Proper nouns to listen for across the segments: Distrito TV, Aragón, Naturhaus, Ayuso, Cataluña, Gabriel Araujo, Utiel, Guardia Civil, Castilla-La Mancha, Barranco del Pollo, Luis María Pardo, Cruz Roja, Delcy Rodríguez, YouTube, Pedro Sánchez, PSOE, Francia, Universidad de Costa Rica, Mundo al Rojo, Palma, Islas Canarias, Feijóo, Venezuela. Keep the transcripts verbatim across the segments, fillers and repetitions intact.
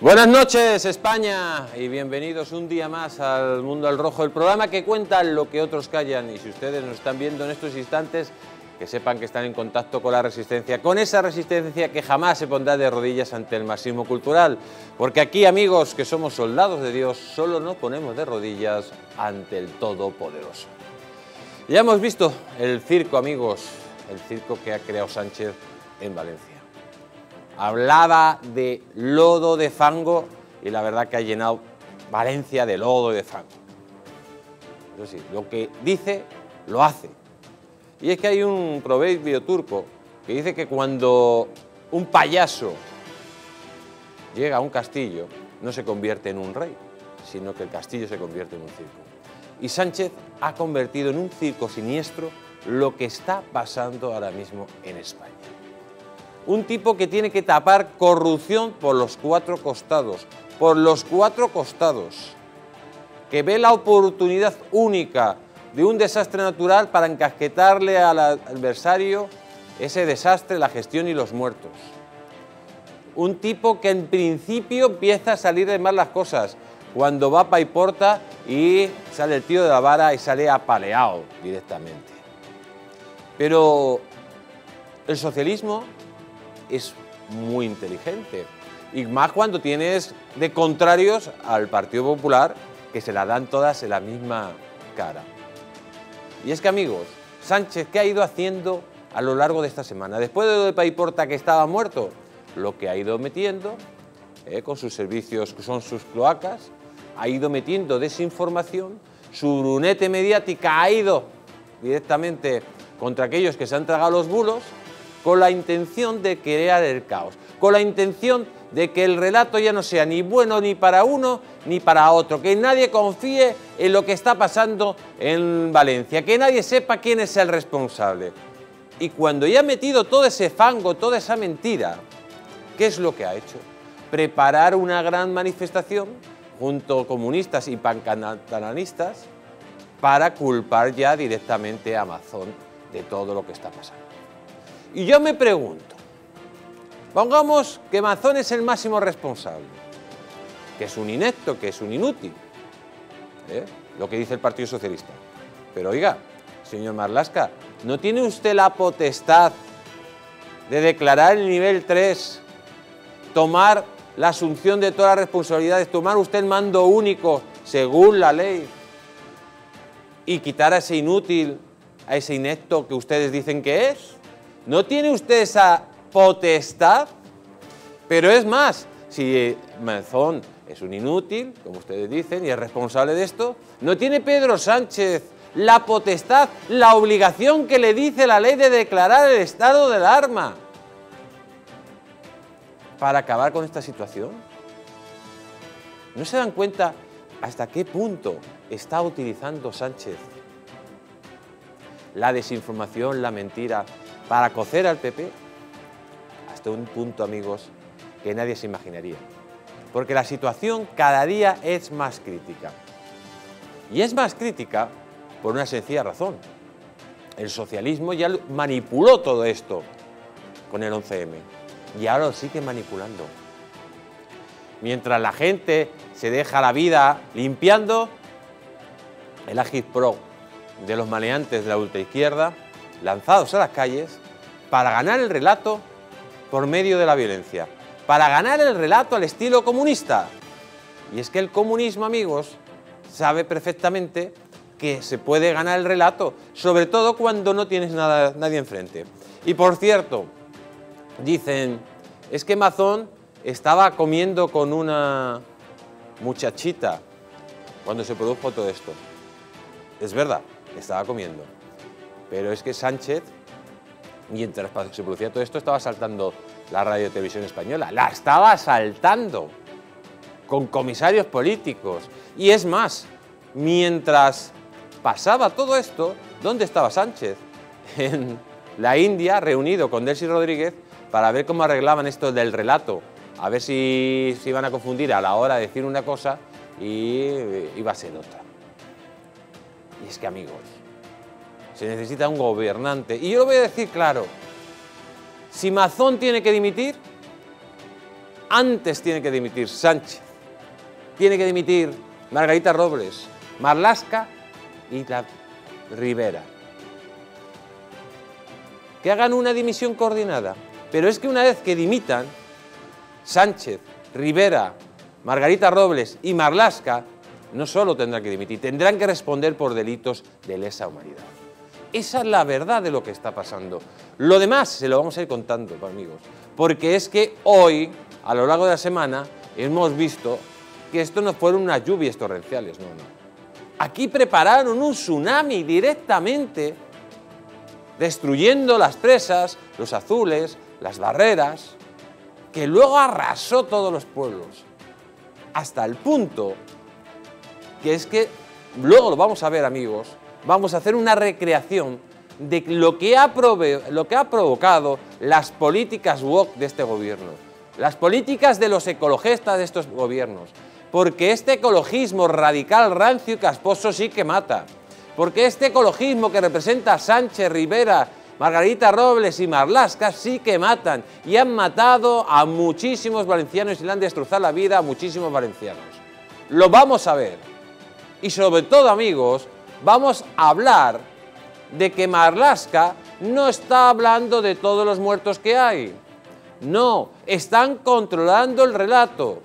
Buenas noches, España, y bienvenidos un día más al Mundo al Rojo, el programa que cuenta lo que otros callan. Y si ustedes nos están viendo en estos instantes, que sepan que están en contacto con la resistencia, con esa resistencia que jamás se pondrá de rodillas ante el marxismo cultural, porque aquí, amigos, que somos soldados de Dios, solo nos ponemos de rodillas ante el Todopoderoso. Ya hemos visto el circo, amigos, el circo que ha creado Sánchez en Valencia. Hablaba de lodo, de fango, y la verdad que ha llenado Valencia de lodo y de fango. Pero sí, lo que dice, lo hace. Y es que hay un proverbio turco que dice que cuando un payaso llega a un castillo, no se convierte en un rey, sino que el castillo se convierte en un circo. Y Sánchez ha convertido en un circo siniestro lo que está pasando ahora mismo en España. Un tipo que tiene que tapar corrupción por los cuatro costados, por los cuatro costados, que ve la oportunidad única de un desastre natural para encasquetarle al adversario ese desastre, la gestión y los muertos. Un tipo que en principio empieza a salirle mal las cosas, cuando va a Paiporta y sale el tío de la vara y sale apaleado directamente. Pero el socialismo es muy inteligente, y más cuando tienes de contrarios al Partido Popular, que se la dan todas en la misma cara. Y es que, amigos, Sánchez, ¿qué ha ido haciendo a lo largo de esta semana? Después de lo de Paiporta, que estaba muerto, lo que ha ido metiendo, eh, con sus servicios, que son sus cloacas, ha ido metiendo desinformación, su brunete mediática ha ido directamente contra aquellos que se han tragado los bulos, con la intención de crear el caos, con la intención de que el relato ya no sea ni bueno ni para uno ni para otro, que nadie confíe en lo que está pasando en Valencia, que nadie sepa quién es el responsable. Y cuando ya ha metido todo ese fango, toda esa mentira, ¿qué es lo que ha hecho? Preparar una gran manifestación junto a comunistas y pancatalanistas para culpar ya directamente a Amazon de todo lo que está pasando. Y yo me pregunto, pongamos que Mazón es el máximo responsable, que es un inepto, que es un inútil, ¿eh? Lo que dice el Partido Socialista. Pero oiga, señor Marlaska, ¿no tiene usted la potestad de declarar el nivel tres, tomar la asunción de todas las responsabilidades, tomar usted el mando único según la ley y quitar a ese inútil, a ese inepto que ustedes dicen que es? ¿No tiene usted esa potestad? Pero es más, si Mazón es un inútil, como ustedes dicen, y es responsable de esto, ¿no tiene Pedro Sánchez la potestad, la obligación que le dice la ley de declarar el estado de alarma para acabar con esta situación? ¿No se dan cuenta hasta qué punto está utilizando Sánchez la desinformación, la mentira, para cocer al P P? Hasta un punto, amigos, que nadie se imaginaría, porque la situación cada día es más crítica. Y es más crítica por una sencilla razón: el socialismo ya manipuló todo esto con el once eme, y ahora lo sigue manipulando. Mientras la gente se deja la vida limpiando, el agitprop de los maleantes de la ultraizquierda, lanzados a las calles para ganar el relato por medio de la violencia, para ganar el relato al estilo comunista. Y es que el comunismo, amigos, sabe perfectamente que se puede ganar el relato, sobre todo cuando no tienes nada, nadie enfrente. Y por cierto, dicen, es que Mazón estaba comiendo con una muchachita cuando se produjo todo esto. Es verdad, estaba comiendo. Pero es que Sánchez, mientras se producía todo esto, estaba asaltando la radio televisión española. La estaba asaltando con comisarios políticos. Y es más, mientras pasaba todo esto, ¿dónde estaba Sánchez? En la India, reunido con Delcy Rodríguez para ver cómo arreglaban esto del relato. A ver si se iban a confundir a la hora de decir una cosa y iba a ser otra. Y es que, amigos, se necesita un gobernante. Y yo lo voy a decir claro. Si Mazón tiene que dimitir, Antes tiene que dimitir Sánchez, tiene que dimitir Margarita Robles, Marlaska y la Ribera. Que hagan una dimisión coordinada. Pero es que una vez que dimitan Sánchez, Ribera, Margarita Robles y Marlaska, no solo tendrán que dimitir, tendrán que responder por delitos de lesa humanidad. Esa es la verdad de lo que está pasando. Lo demás se lo vamos a ir contando, amigos, porque es que hoy, a lo largo de la semana, hemos visto que esto no fueron unas lluvias torrenciales, no, no. Aquí prepararon un tsunami directamente, destruyendo las presas, los azules, las barreras, que luego arrasó todos los pueblos, hasta el punto que es que, luego lo vamos a ver, amigos, vamos a hacer una recreación de lo que ha, lo que ha provocado las políticas woke de este gobierno, las políticas de los ecologistas de estos gobiernos, porque este ecologismo radical, rancio y casposo sí que mata, porque este ecologismo que representa a Sánchez, Ribera, Margarita Robles y Marlaska sí que matan, y han matado a muchísimos valencianos y le han destrozado la vida a muchísimos valencianos. Lo vamos a ver. Y sobre todo, amigos, vamos a hablar de que Marlaska no está hablando de todos los muertos que hay. No, están controlando el relato.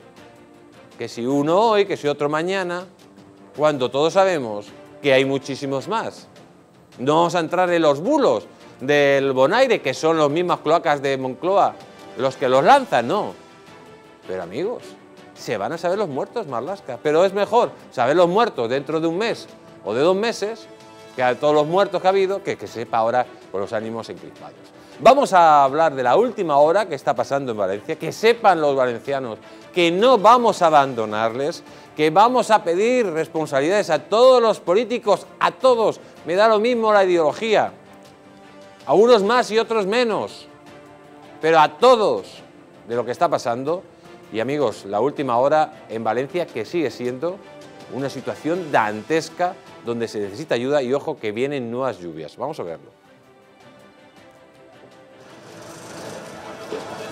Que si uno hoy, que si otro mañana, cuando todos sabemos que hay muchísimos más. No vamos a entrar en los bulos del Bonaire, que son las mismas cloacas de Moncloa los que los lanzan, no. Pero, amigos, se van a saber los muertos, Marlaska. Pero es mejor saber los muertos dentro de un mes o de dos meses que a todos los muertos que ha habido, que, que sepa ahora con los ánimos encrispados. Vamos a hablar de la última hora que está pasando en Valencia, que sepan los valencianos que no vamos a abandonarles, que vamos a pedir responsabilidades a todos los políticos, a todos, me da lo mismo la ideología, a unos más y otros menos, pero a todos, de lo que está pasando. Y, amigos, la última hora en Valencia, que sigue siendo una situación dantesca donde se necesita ayuda, y ojo que vienen nuevas lluvias. Vamos a verlo.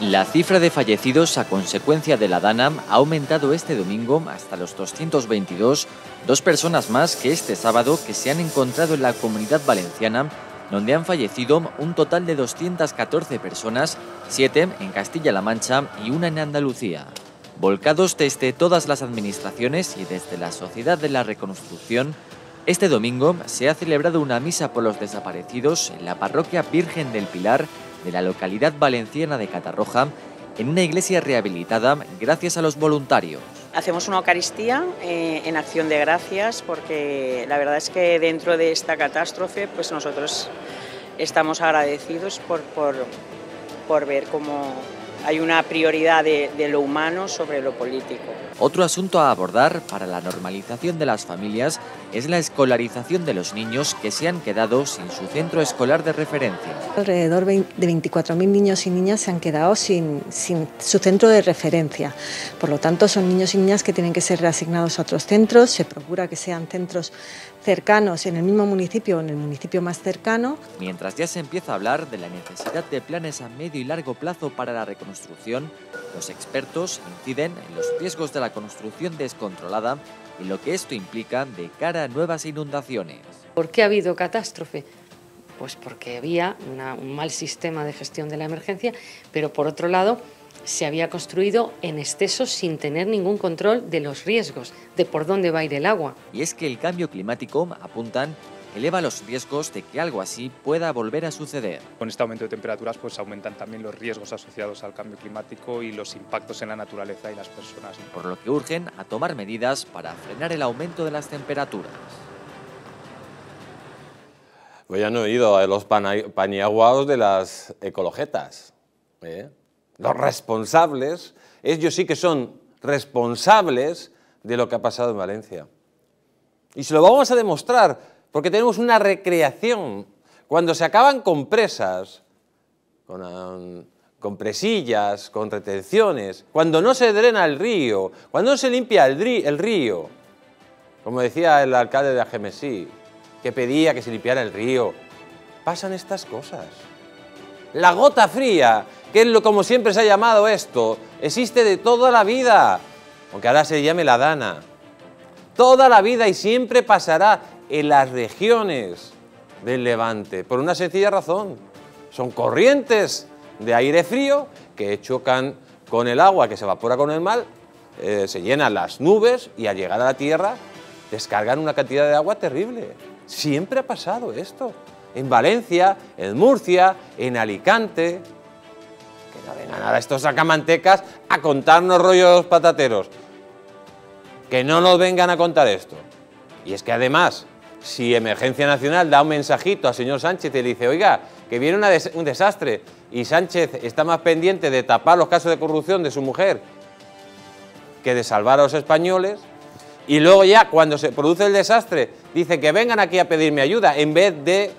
La cifra de fallecidos a consecuencia de la DANA ha aumentado este domingo hasta los doscientos veintidós, dos personas más que este sábado que se han encontrado en la comunidad valenciana, donde han fallecido un total de doscientas catorce personas, siete en Castilla-La Mancha y una en Andalucía. Volcados desde todas las administraciones y desde la Sociedad de la Reconstrucción, este domingo se ha celebrado una misa por los desaparecidos en la parroquia Virgen del Pilar de la localidad valenciana de Catarroja, en una iglesia rehabilitada gracias a los voluntarios. Hacemos una Eucaristía eh, en acción de gracias, porque la verdad es que dentro de esta catástrofe pues nosotros estamos agradecidos por, por, por ver cómo hay una prioridad de, de lo humano sobre lo político. Otro asunto a abordar para la normalización de las familias es la escolarización de los niños que se han quedado sin su centro escolar de referencia. Alrededor de veinticuatro mil niños y niñas se han quedado sin, sin su centro de referencia. Por lo tanto, son niños y niñas que tienen que ser reasignados a otros centros. Se procura que sean centros cercanos en el mismo municipio o en el municipio más cercano. Mientras ya se empieza a hablar de la necesidad de planes a medio y largo plazo para la reconstrucción, los expertos inciden en los riesgos de la construcción descontrolada y lo que esto implica de cara a nuevas inundaciones. ¿Por qué ha habido catástrofe? Pues porque había una, un mal sistema de gestión de la emergencia, pero por otro lado se había construido en exceso sin tener ningún control de los riesgos, de por dónde va a ir el agua. Y es que el cambio climático, apuntan, eleva los riesgos de que algo así pueda volver a suceder. Con este aumento de temperaturas pues aumentan también los riesgos asociados al cambio climático y los impactos en la naturaleza y las personas. Por lo que urgen a tomar medidas para frenar el aumento de las temperaturas. Pues ya no he ido a los paniaguados de las ecologetas. ¿eh? Los responsables, ellos sí que son responsables de lo que ha pasado en Valencia. Y se lo vamos a demostrar, porque tenemos una recreación. Cuando se acaban con presas, con, um, con presillas, con retenciones, cuando no se drena el río, cuando no se limpia el, el río, como decía el alcalde de Algemesí, que pedía que se limpiara el río, pasan estas cosas. La gota fría que es lo, como siempre se ha llamado esto, existe de toda la vida, aunque ahora se llame la DANA. Toda la vida y siempre pasará en las regiones del Levante, por una sencilla razón. Son corrientes de aire frío que chocan con el agua que se evapora con el mar, eh, se llenan las nubes y al llegar a la tierra descargan una cantidad de agua terrible. Siempre ha pasado esto. En Valencia, en Murcia, en Alicante. Que no vengan ahora estos sacamantecas a contarnos rollos patateros. Que no nos vengan a contar esto. Y es que además, si Emergencia Nacional da un mensajito al señor Sánchez y le dice, oiga, que viene una des- un desastre y Sánchez está más pendiente de tapar los casos de corrupción de su mujer que de salvar a los españoles, y luego ya cuando se produce el desastre dice que vengan aquí a pedirme ayuda en vez de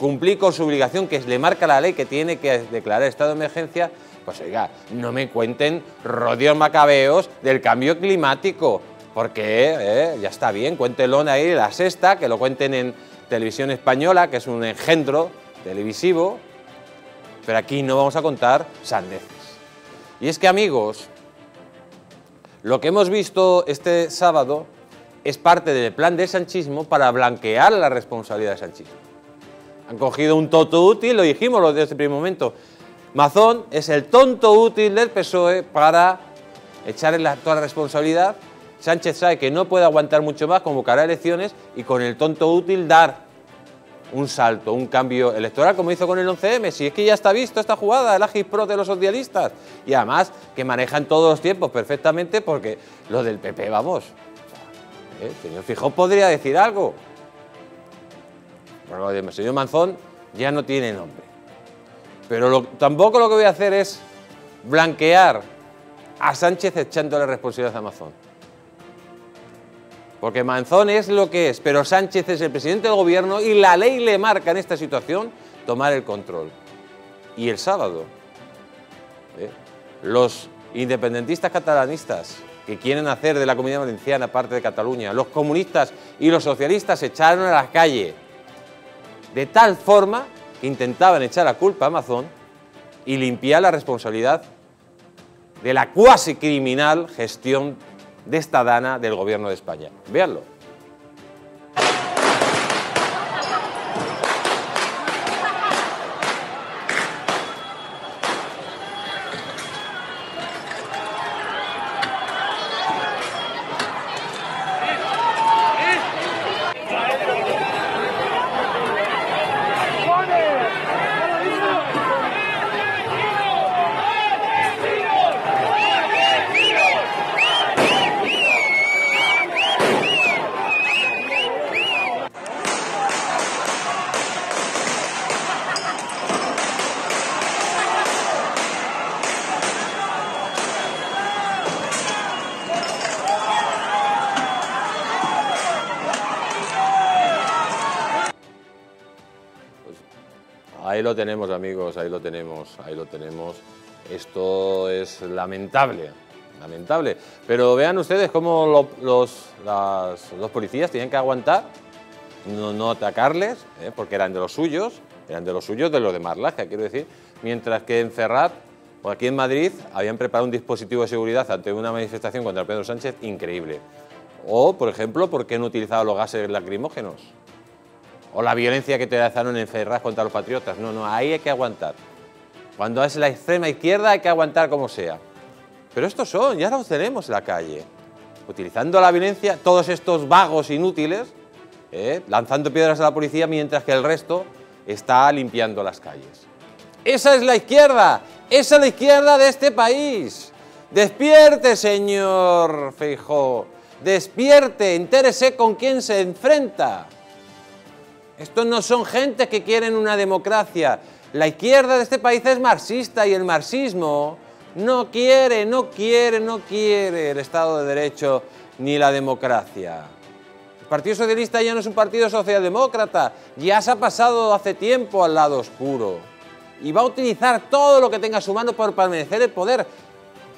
cumplir con su obligación que le marca la ley, que tiene que declarar estado de emergencia, pues oiga, no me cuenten rodeos macabeos del cambio climático, porque eh, ya está bien, cuéntelo ahí, La Sexta, que lo cuenten en Televisión Española, que es un engendro televisivo, pero aquí no vamos a contar sandeces. Y es que, amigos, lo que hemos visto este sábado es parte del plan del sanchismo para blanquear la responsabilidad del sanchismo. Han cogido un tonto útil, lo dijimos desde el primer momento, Mazón es el tonto útil del P S O E para echarle la, toda la responsabilidad. Sánchez sabe que no puede aguantar mucho más, convocará elecciones y con el tonto útil dar un salto, un cambio electoral, como hizo con el once eme, si es que ya está visto esta jugada, el agis-pro de los socialistas, y además que manejan todos los tiempos perfectamente, porque los del P P, vamos, ¿eh? El señor Feijóo podría decir algo, bueno, el señor Mazón ya no tiene nombre, pero lo, tampoco lo que voy a hacer es blanquear a Sánchez echándole responsabilidad a Mazón, porque Mazón es lo que es, pero Sánchez es el presidente del gobierno y la ley le marca en esta situación tomar el control. Y el sábado, ¿eh? los independentistas catalanistas que quieren hacer de la Comunidad Valenciana parte de Cataluña, los comunistas y los socialistas se echaron a la calle, de tal forma que intentaban echar la culpa a Mazón y limpiar la responsabilidad de la cuasi criminal gestión de esta DANA del gobierno de España. Veanlo. Ahí lo tenemos, amigos, ahí lo tenemos, ahí lo tenemos. Esto es lamentable, lamentable. Pero vean ustedes cómo lo, los, las, los policías tenían que aguantar, no, no atacarles, ¿eh? porque eran de los suyos, eran de los suyos, de los de Marlaska, quiero decir. Mientras que en Ferraz, o aquí en Madrid, habían preparado un dispositivo de seguridad ante una manifestación contra Pedro Sánchez increíble. O, por ejemplo, ¿por qué no utilizaban los gases lacrimógenos? O la violencia que te lanzaron en Ferraz contra los patriotas. No, no, ahí hay que aguantar. Cuando es la extrema izquierda hay que aguantar como sea. Pero estos son, ya los tenemos en la calle. Utilizando la violencia, todos estos vagos inútiles, ¿eh? lanzando piedras a la policía mientras que el resto está limpiando las calles. Esa es la izquierda, esa es la izquierda de este país. Despierte, señor Feijóo, despierte, entérese con quién se enfrenta. Estos no son gentes que quieren una democracia. La izquierda de este país es marxista y el marxismo no quiere, no quiere, no quiere el Estado de Derecho ni la democracia. El Partido Socialista ya no es un partido socialdemócrata, ya se ha pasado hace tiempo al lado oscuro y va a utilizar todo lo que tenga a su mano para permanecer en el poder,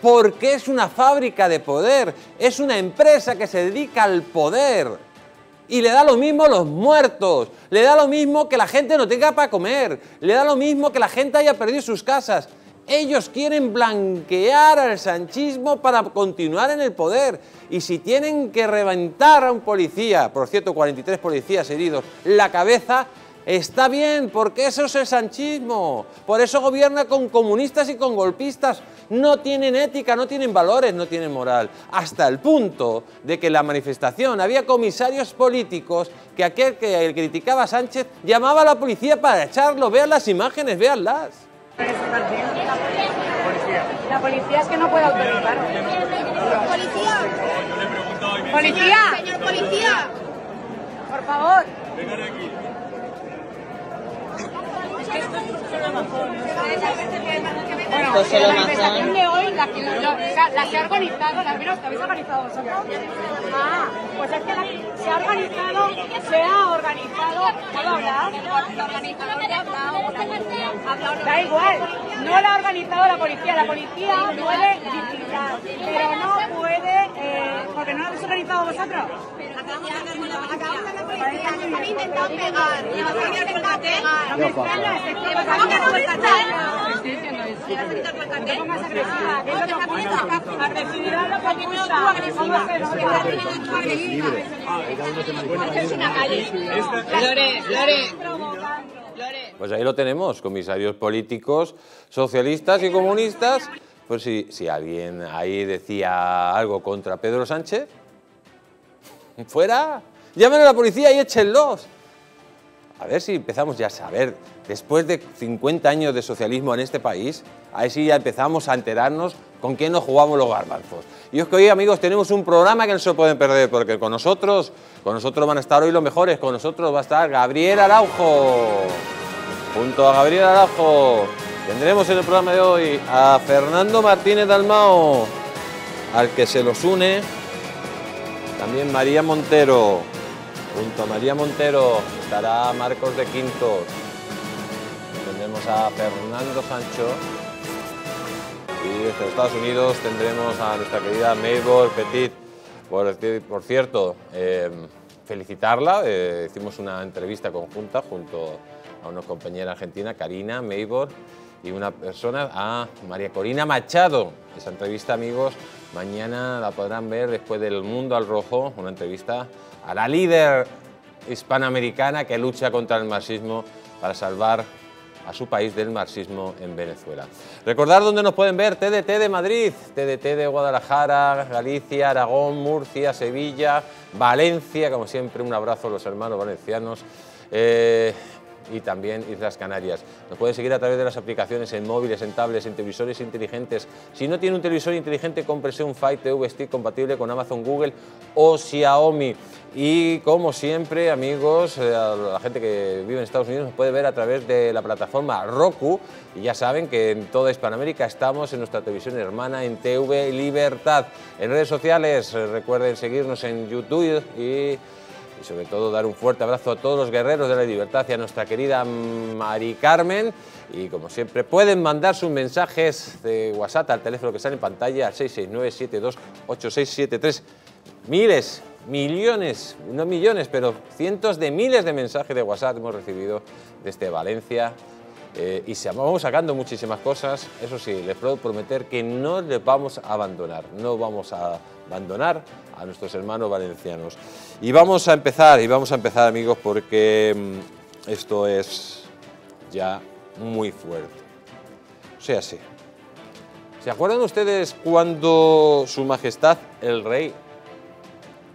porque es una fábrica de poder, es una empresa que se dedica al poder. Y le da lo mismo los muertos, le da lo mismo que la gente no tenga para comer, le da lo mismo que la gente haya perdido sus casas. Ellos quieren blanquear al sanchismo para continuar en el poder. Y si tienen que reventar a un policía, por cierto, cuarenta y tres policías heridos, la cabeza, está bien, porque eso es el sanchismo. Por eso gobierna con comunistas y con golpistas. No tienen ética, no tienen valores, no tienen moral. Hasta el punto de que en la manifestación había comisarios políticos que aquel que criticaba a Sánchez llamaba a la policía para echarlo. Vean las imágenes, véanlas. La policía es que no puede autorizar. Policía. Policía. Señor policía. Por favor. Vengan aquí. Es que esto es solo Amazon. Bueno, pues la manifestación de hoy, la que, la, la que ha organizado, la habéis organizado vosotros. Ah, pues es que la, se ha organizado, se ha organizado, ¿puedo hablar? La organizadora ha hablado. Da igual, no la ha organizado la policía, la policía puede disciplinar, pero no puede, eh, porque no la habéis organizado vosotros. Acabamos de hablar con la policía, nos han intentado pegar, nos han intentado pegar. No me extrañas, ¿cómo que no me extrañas? ¿Qué pongas agresiva? ¿Qué es lo que apunta? Agresividad lo que apunta. Agresiva. Es una calle. Lore, Lore. Pues ahí lo tenemos, comisarios políticos, socialistas y comunistas. Pues si, si alguien ahí decía algo contra Pedro Sánchez, fuera, llamen a la policía y échenlos. A ver si empezamos ya a saber, después de cincuenta años de socialismo en este país, a ver si ya empezamos a enterarnos con quién nos jugamos los garbanzos. Y es que hoy, amigos, tenemos un programa que no se pueden perder, porque con nosotros, con nosotros van a estar hoy los mejores, con nosotros va a estar Gabriel Araujo. Junto a Gabriel Araujo tendremos en el programa de hoy a Fernando Martínez Dalmao, al que se los une también María Montero. Junto a María Montero estará Marcos de Quinto. Tendremos a Fernando Sancho. Y desde Estados Unidos tendremos a nuestra querida Mabel Petit. Por, por cierto, eh, felicitarla. Eh, hicimos una entrevista conjunta junto a una compañera argentina, Karina, Mabel, y una persona, a María Corina Machado. Esa entrevista, amigos, mañana la podrán ver después del Mundo al Rojo, una entrevista a la líder hispanoamericana que lucha contra el marxismo para salvar a su país del marxismo en Venezuela. Recordad dónde nos pueden ver: T D T de Madrid, T D T de Guadalajara, Galicia, Aragón, Murcia, Sevilla, Valencia, como siempre un abrazo a los hermanos valencianos, eh, y también Islas Canarias. Nos pueden seguir a través de las aplicaciones en móviles, en tablets, en televisores inteligentes. Si no tiene un televisor inteligente, cómprese un Fire T V Stick compatible con Amazon, Google o Xiaomi. Y como siempre, amigos, la gente que vive en Estados Unidos nos puede ver a través de la plataforma Roku. Y ya saben que en toda Hispanoamérica estamos en nuestra televisión hermana, en T V Libertad. En redes sociales, recuerden seguirnos en YouTube y... y sobre todo dar un fuerte abrazo a todos los guerreros de la libertad y a nuestra querida Mari Carmen. Y como siempre pueden mandar sus mensajes de WhatsApp al teléfono que sale en pantalla, al seis seis nueve, siete dos ocho, seis siete tres. Miles, millones, no millones, pero cientos de miles de mensajes de WhatsApp hemos recibido desde Valencia. Eh, y se vamos sacando muchísimas cosas. Eso sí, les puedo prometer que no les vamos a abandonar, no vamos a abandonar a nuestros hermanos valencianos. Y vamos a empezar, y vamos a empezar, amigos, porque esto es ya muy fuerte. O sea, sí. ¿Se acuerdan ustedes cuando Su Majestad el Rey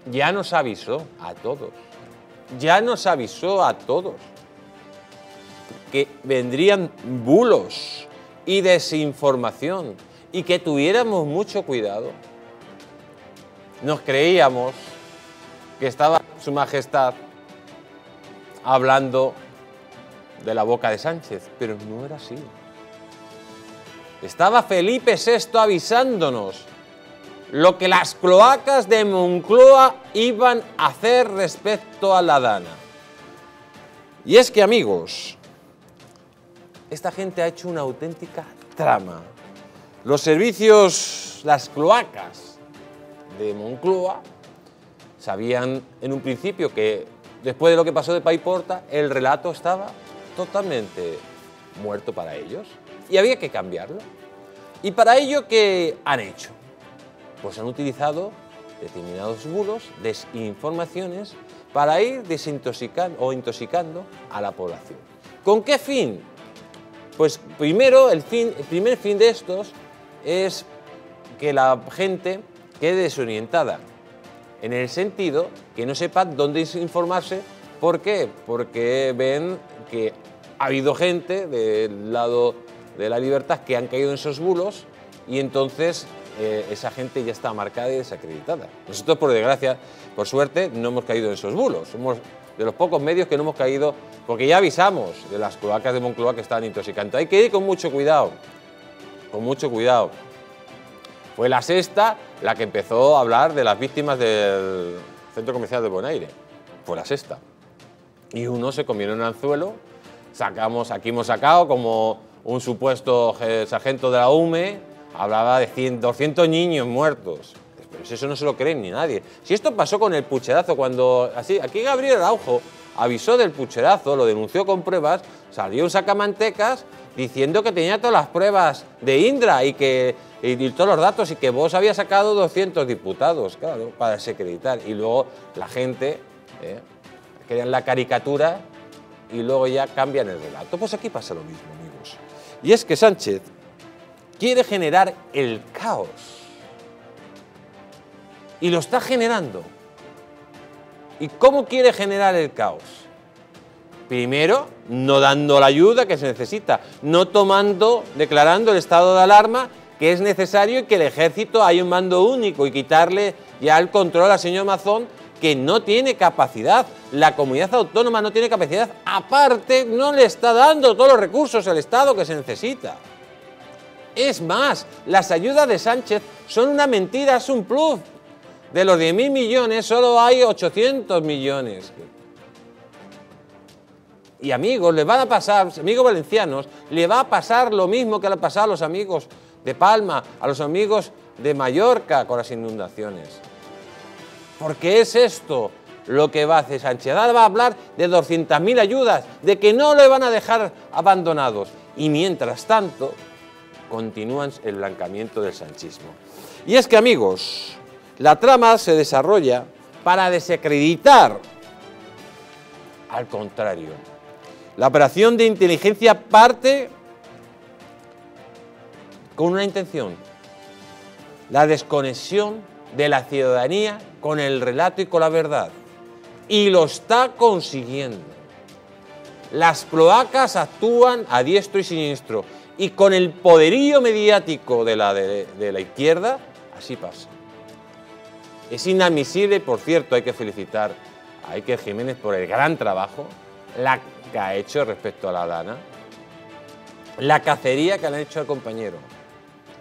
ya nos avisó a todos? Ya nos avisó a todos que vendrían bulos y desinformación y que tuviéramos mucho cuidado. Nos creíamos que estaba Su Majestad hablando de la boca de Sánchez, pero no era así. Estaba Felipe sexto avisándonos lo que las cloacas de Moncloa iban a hacer respecto a la DANA. Y es que, amigos, esta gente ha hecho una auténtica trama. Los servicios, las cloacas de Moncloa, sabían en un principio que después de lo que pasó de Paiporta, el relato estaba totalmente muerto para ellos y había que cambiarlo. ¿Y para ello qué han hecho? Pues han utilizado determinados bulos, desinformaciones, para ir desintoxicando o intoxicando a la población. ¿Con qué fin? Pues primero, el, fin, el primer fin de estos es que la gente quede desorientada, en el sentido que no sepan dónde informarse. ¿Por qué? Porque ven que ha habido gente del lado de la libertad que han caído en esos bulos y entonces eh, esa gente ya está marcada y desacreditada. Nosotros, por desgracia, por suerte, no hemos caído en esos bulos. Somos de los pocos medios que no hemos caído, porque ya avisamos de las cloacas de Moncloa que estaban intoxicantes. Hay que ir con mucho cuidado, con mucho cuidado. Fue La Sexta la que empezó a hablar de las víctimas del centro comercial de Bonaire. Fue La Sexta. Y uno se comió en un anzuelo. Sacamos, aquí hemos sacado como un supuesto sargento de la U M E, hablaba de cien, doscientos niños muertos. Pero eso no se lo creen ni nadie. Si esto pasó con el pucherazo, cuando así, aquí Gabriel Araujo avisó del pucherazo, lo denunció con pruebas, salió un sacamantecas diciendo que tenía todas las pruebas de Indra y que y, y todos los datos y que vos había sacado doscientos diputados, claro, para desacreditar. Y luego la gente eh, crean la caricatura y luego ya cambian el relato. Pues aquí pasa lo mismo, amigos. Y es que Sánchez quiere generar el caos. Y lo está generando. ¿Y cómo quiere generar el caos? Primero, no dando la ayuda que se necesita, no tomando, declarando el estado de alarma, que es necesario, y que el ejército haya un mando único y quitarle ya el control al señor Mazón, que no tiene capacidad. La comunidad autónoma no tiene capacidad, aparte no le está dando todos los recursos al Estado que se necesita. Es más, las ayudas de Sánchez son una mentira, es un bluff. De los diez mil millones solo hay ochocientos millones. Y amigos, les van a pasar, amigos valencianos, le va a pasar lo mismo que le ha pasado a los amigos de Palma, a los amigos de Mallorca con las inundaciones. Porque es esto lo que va a hacer Sánchez. Ahora va a hablar de doscientas mil ayudas, de que no le van a dejar abandonados. Y mientras tanto, continúan el blanqueamiento del sanchismo. Y es que, amigos, la trama se desarrolla para desacreditar. Al contrario, la operación de inteligencia parte con una intención: la desconexión de la ciudadanía con el relato y con la verdad. Y lo está consiguiendo. Las cloacas actúan a diestro y siniestro. Y con el poderío mediático de la, de, de la izquierda, así pasa. Es inadmisible, por cierto, hay que felicitar a Iker Jiménez por el gran trabajo, la que ha hecho respecto a la DANA, la cacería que le han hecho al compañero.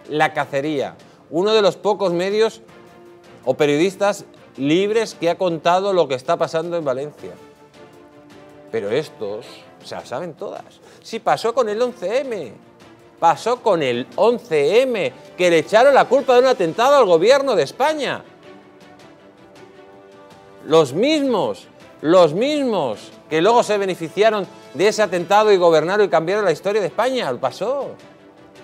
La cacería, uno de los pocos medios o periodistas libres que ha contado lo que está pasando en Valencia. Pero estos se las saben todas. Si pasó con el once eme, pasó con el once eme, que le echaron la culpa de un atentado al gobierno de España. Los mismos, los mismos que luego se beneficiaron de ese atentado y gobernaron y cambiaron la historia de España, lo pasó.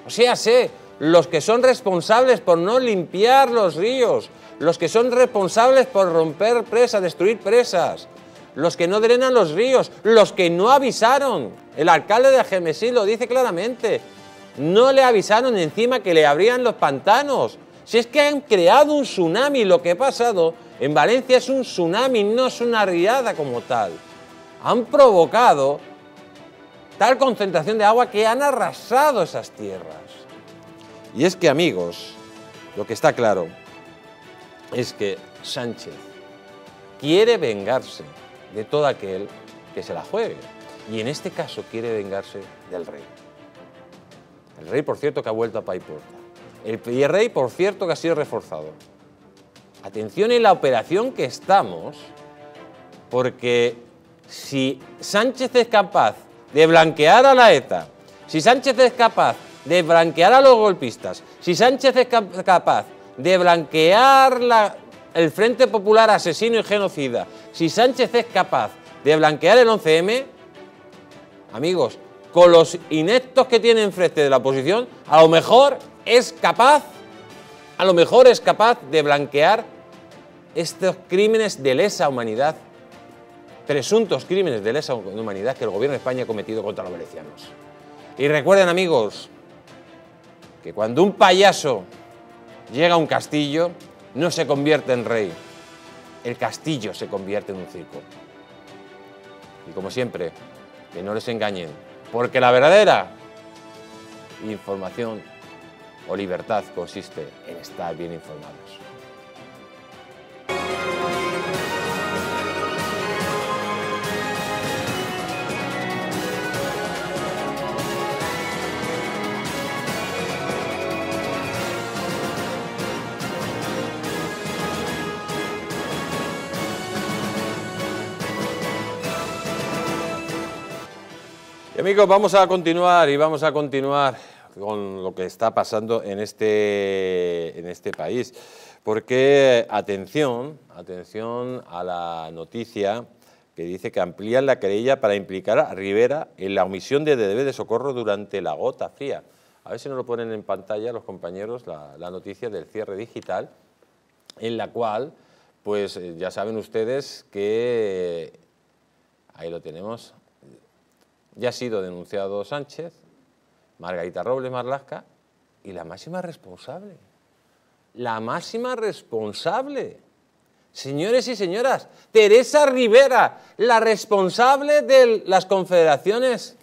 O sea, sé, los que son responsables por no limpiar los ríos, los que son responsables por romper presas, destruir presas, los que no drenan los ríos, los que no avisaron. El alcalde de Algemesí lo dice claramente. No le avisaron encima que le abrían los pantanos. Si es que han creado un tsunami, lo que ha pasado en Valencia es un tsunami, no es una riada como tal. Han provocado tal concentración de agua que han arrasado esas tierras. Y es que, amigos, lo que está claro es que Sánchez quiere vengarse de todo aquel que se la juegue. Y en este caso quiere vengarse del rey. El rey, por cierto, que ha vuelto a Paiporta. El rey, por cierto, que ha sido reforzado. Atención en la operación que estamos, porque si Sánchez es capaz de blanquear a la ETA, si Sánchez es capaz de blanquear a los golpistas, si Sánchez es capaz de blanquear la, el Frente Popular asesino y genocida, si Sánchez es capaz de blanquear el once eme, amigos, con los ineptos que tiene enfrente de la oposición, a lo mejor es capaz, a lo mejor es capaz de blanquear estos crímenes de lesa humanidad, presuntos crímenes de lesa humanidad que el gobierno de España ha cometido contra los valencianos. Y recuerden, amigos, que cuando un payaso llega a un castillo, no se convierte en rey, el castillo se convierte en un circo. Y como siempre, que no les engañen, porque la verdadera información o libertad consiste en estar bien informados. Amigos, vamos a continuar y vamos a continuar con lo que está pasando en este, en este país. Porque, atención, atención a la noticia que dice que amplían la querella para implicar a Ribera en la omisión de deber de socorro durante la gota fría. A ver si nos lo ponen en pantalla los compañeros, la, la noticia del cierre digital, en la cual, pues ya saben ustedes que, ahí lo tenemos, ya ha sido denunciado Sánchez, Margarita Robles, Marlaska, y la máxima responsable. La máxima responsable. Señores y señoras, Teresa Ribera, la responsable de las confederaciones,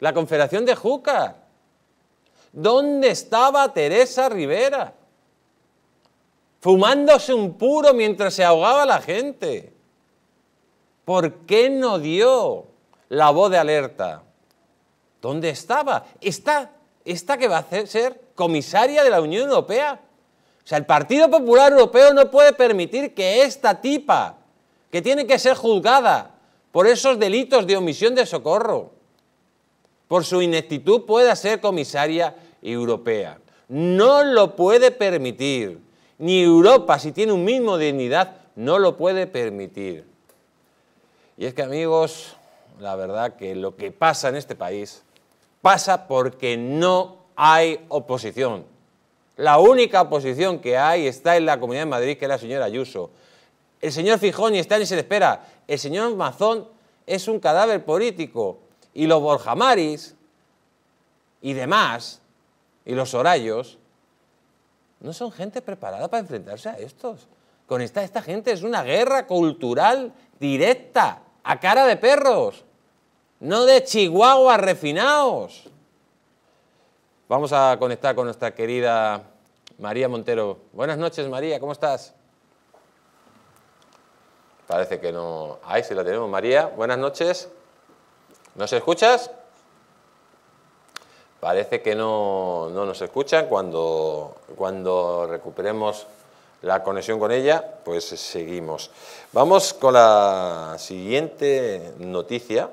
la Confederación de Júcar. ¿Dónde estaba Teresa Ribera? Fumándose un puro mientras se ahogaba la gente. ¿Por qué no dio la voz de alerta? ¿Dónde estaba? Está, está que va a ser comisaria de la Unión Europea. O sea, el Partido Popular Europeo no puede permitir que esta tipa, que tiene que ser juzgada por esos delitos de omisión de socorro, por su ineptitud, pueda ser comisaria europea. No lo puede permitir. Ni Europa, si tiene un mínimo de dignidad, no lo puede permitir. Y es que, amigos, la verdad que lo que pasa en este país pasa porque no hay oposición. La única oposición que hay está en la Comunidad de Madrid, que es la señora Ayuso. El señor Feijóo ni está ni se le espera. El señor Mazón es un cadáver político. Y los Borjamaris y demás, y los Sorayos, no son gente preparada para enfrentarse a estos. Con esta, esta gente es una guerra cultural directa, a cara de perros, no de chihuahuas refinados. Vamos a conectar con nuestra querida María Montero. Buenas noches, María, ¿cómo estás? Parece que no... Ahí sí la tenemos, María. Buenas noches. ¿Nos escuchas? Parece que no, no nos escuchan. Cuando, cuando recuperemos la conexión con ella, pues seguimos. Vamos con la siguiente noticia,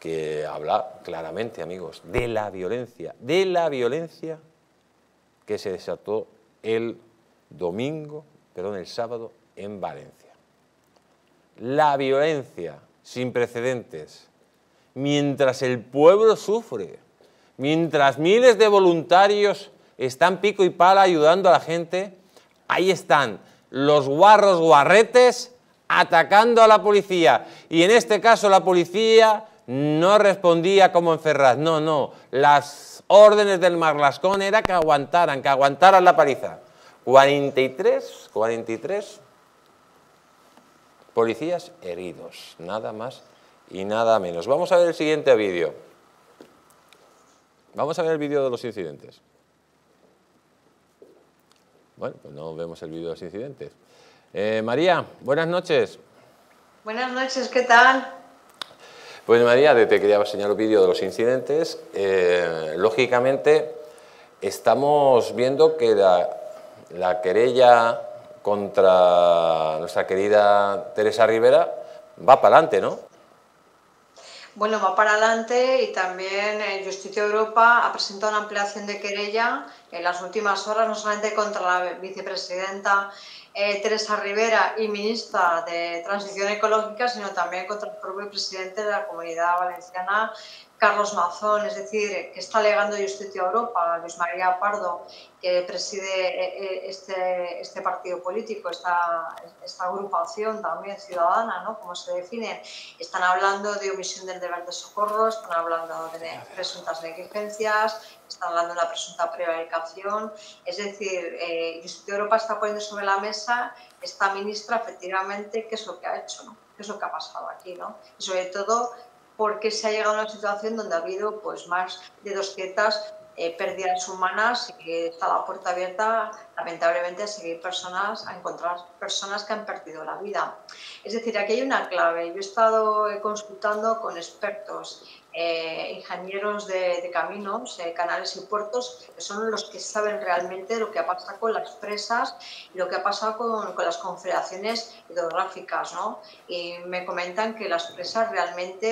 que habla claramente, amigos, de la violencia, de la violencia que se desató el domingo, perdón, el sábado en Valencia. La violencia sin precedentes, mientras el pueblo sufre, mientras miles de voluntarios están pico y pala ayudando a la gente. Ahí están los guarros guarretes atacando a la policía. Y en este caso la policía no respondía como en Ferraz. No, no. Las órdenes del Marlascón era que aguantaran, que aguantaran la paliza. cuarenta y tres, cuarenta y tres policías heridos. Nada más y nada menos. Vamos a ver el siguiente vídeo. Vamos a ver el vídeo de los incidentes. Bueno, pues no vemos el vídeo de los incidentes. Eh, María, buenas noches. Buenas noches, ¿qué tal? Pues María, te quería enseñar el vídeo de los incidentes. Eh, lógicamente, estamos viendo que la, la querella contra nuestra querida Teresa Ribera va para adelante, ¿no? Bueno, va para adelante, y también eh, Justicia Europa ha presentado una ampliación de querella en las últimas horas, no solamente contra la vicepresidenta eh, Teresa Ribera y ministra de Transición Ecológica, sino también contra el propio presidente de la Comunidad Valenciana, Carlos Mazón, es decir, que está legando Justicia Europa, Luis María Pardo, que preside este, este partido político, esta, esta agrupación también ciudadana, ¿no?, como se define, están hablando de omisión del deber de socorro, están hablando de presuntas negligencias, están hablando de la presunta prevaricación. Es decir, eh, Justicia Europa está poniendo sobre la mesa esta ministra, efectivamente, qué es lo que ha hecho, ¿no?, qué es lo que ha pasado aquí, ¿no?, y sobre todo porque se ha llegado a una situación donde ha habido pues más de doscientas eh, pérdidas humanas y que está la puerta abierta, lamentablemente, a seguir personas, a encontrar personas que han perdido la vida. Es decir, aquí hay una clave. Yo he estado consultando con expertos, eh, ingenieros de, de caminos, eh, canales y puertos, que son los que saben realmente lo que ha pasado con las presas y lo que ha pasado con, con las confederaciones hidrográficas, ¿no? Y me comentan que las presas realmente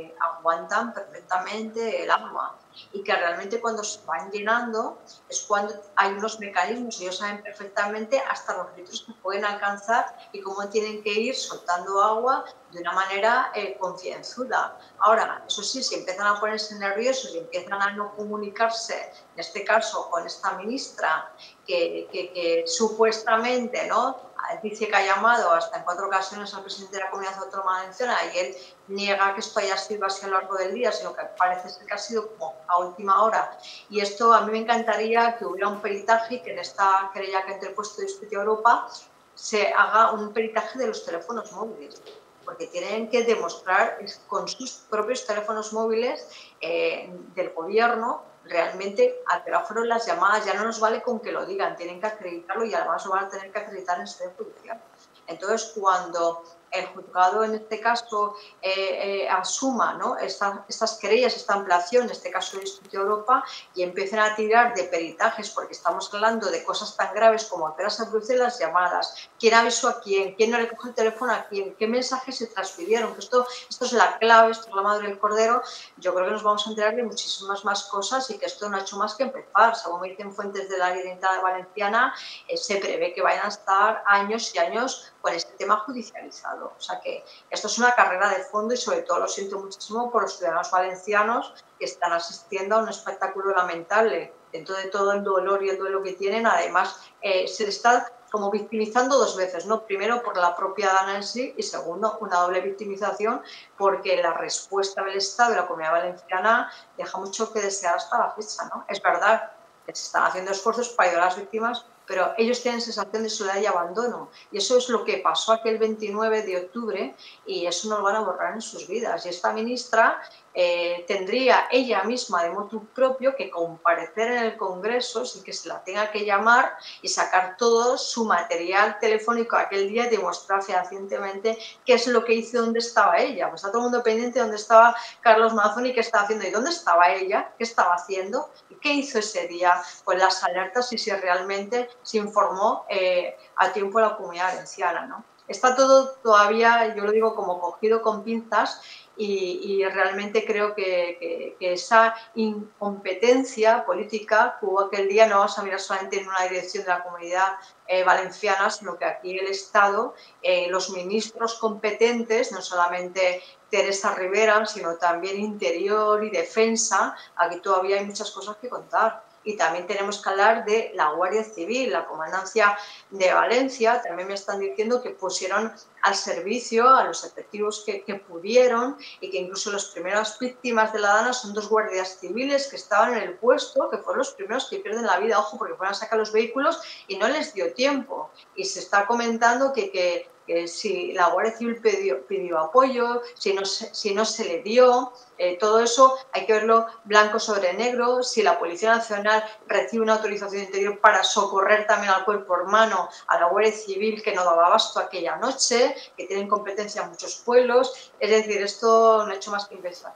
eh, aguantan perfectamente el agua y que realmente cuando se van llenando es cuando hay unos mecanismos, ellos saben perfectamente hasta los litros que pueden alcanzar y cómo tienen que ir soltando agua de una manera eh, concienzuda. Ahora, eso sí, si empiezan a ponerse nerviosos y empiezan a no comunicarse, en este caso con esta ministra que, que, que supuestamente, ¿no?, dice que ha llamado hasta en cuatro ocasiones al presidente de la Comunidad Autónoma valenciana y él niega que esto haya sido así a lo largo del día, sino que parece ser que ha sido como a última hora. Y esto a mí me encantaría que hubiera un peritaje, que en esta querella que ha interpuesto Justicia Europa se haga un peritaje de los teléfonos móviles, porque tienen que demostrar con sus propios teléfonos móviles eh, del gobierno realmente a qué hora fueron las llamadas. Ya no nos vale con que lo digan, tienen que acreditarlo y además lo van a tener que acreditar en sede judicial. Entonces, cuando el juzgado, en este caso, eh, eh, asuma, ¿no?, esta, estas querellas, esta ampliación, en este caso de Justicia Europa, y empiecen a tirar de peritajes, porque estamos hablando de cosas tan graves como que se producen las llamadas, quién avisó a quién, quién no le cogió el teléfono a quién, qué mensajes se transmitieron, que esto, esto es la clave, esto es la madre del cordero. Yo creo que nos vamos a enterar de muchísimas más cosas y que esto no ha hecho más que empezar. Según me dicen fuentes de la Generalitat Valenciana, eh, se prevé que vayan a estar años y años con este tema judicializado. O sea que esto es una carrera de fondo y sobre todo lo siento muchísimo por los ciudadanos valencianos que están asistiendo a un espectáculo lamentable. Dentro de todo el dolor y el duelo que tienen, además eh, se está como victimizando dos veces, ¿no? Primero por la propia DANA en sí y segundo una doble victimización porque la respuesta del Estado y la Comunidad Valenciana deja mucho que desear hasta la fecha, ¿no? Es verdad que se están haciendo esfuerzos para ayudar a las víctimas, pero ellos tienen sensación de soledad y abandono. Y eso es lo que pasó aquel veintinueve de octubre y eso no lo van a borrar en sus vidas. Y esta ministra eh, tendría ella misma de motu propio que comparecer en el Congreso sin que se la tenga que llamar y sacar todo su material telefónico aquel día y demostrar fehacientemente qué es lo que hizo, dónde estaba ella. Pues está todo el mundo pendiente de dónde estaba Carlos Mazón y qué estaba haciendo y dónde estaba ella, qué estaba haciendo y qué hizo ese día con las alertas y si realmente se informó eh, a tiempo la Comunidad Valenciana, ¿no? Está todo todavía, yo lo digo, como cogido con pinzas y, y realmente creo que, que, que esa incompetencia política que hubo aquel día no vamos a mirar solamente en una dirección de la Comunidad eh, Valenciana, sino que aquí el Estado, eh, los ministros competentes, no solamente Teresa Ribera, sino también Interior y Defensa, aquí todavía hay muchas cosas que contar. Y también tenemos que hablar de la Guardia Civil, la Comandancia de Valencia. También me están diciendo que pusieron al servicio a los efectivos que, que pudieron y que incluso las primeras víctimas de la DANA son dos guardias civiles que estaban en el puesto, que fueron los primeros que pierden la vida, ojo, porque fueron a sacar los vehículos y no les dio tiempo. Y se está comentando que... que Eh, si la Guardia Civil pidió, pidió apoyo, si no, se, si no se le dio, eh, todo eso hay que verlo blanco sobre negro, si la Policía Nacional recibe una autorización interior para socorrer también al cuerpo humano, a la Guardia Civil que no daba abasto aquella noche, que tienen competencia en muchos pueblos, es decir, esto no ha hecho más que empezar.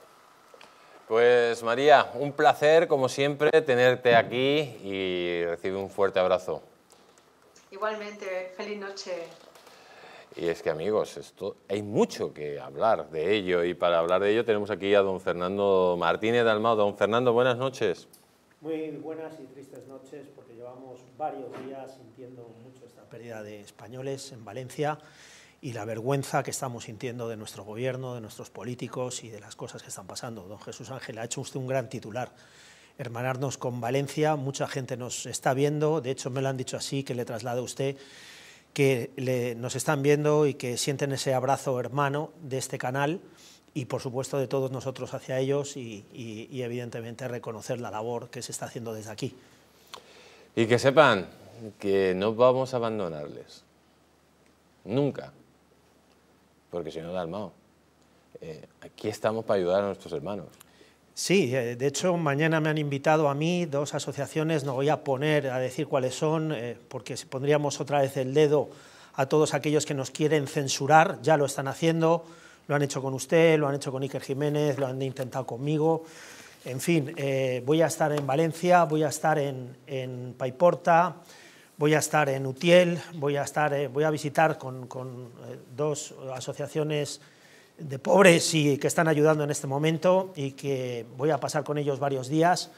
Pues María, un placer como siempre tenerte aquí y recibe un fuerte abrazo. Igualmente, feliz noche. Y es que, amigos, esto hay mucho que hablar de ello y para hablar de ello tenemos aquí a don Fernando Martínez de Almao. Don Fernando, buenas noches. Muy buenas y tristes noches porque llevamos varios días sintiendo mucho esta pérdida de españoles en Valencia y la vergüenza que estamos sintiendo de nuestro gobierno, de nuestros políticos y de las cosas que están pasando. Don Jesús Ángel, ha hecho usted un gran titular. Hermanarnos con Valencia, mucha gente nos está viendo, de hecho me lo han dicho así, que le traslade a usted, que le, nos están viendo y que sienten ese abrazo hermano de este canal y por supuesto de todos nosotros hacia ellos y, y, y evidentemente reconocer la labor que se está haciendo desde aquí. Y que sepan que no vamos a abandonarles, nunca, porque si no, Dalmao, eh, aquí estamos para ayudar a nuestros hermanos. Sí, de hecho mañana me han invitado a mí dos asociaciones, no voy a poner a decir cuáles son, eh, porque si pondríamos otra vez el dedo a todos aquellos que nos quieren censurar, ya lo están haciendo, lo han hecho con usted, lo han hecho con Iker Jiménez, lo han intentado conmigo, en fin, eh, voy a estar en Valencia, voy a estar en, en Paiporta, voy a estar en Utiel, voy a, estar, eh, voy a visitar con, con eh, dos asociaciones de pobres y que están ayudando en este momento y que voy a pasar con ellos varios días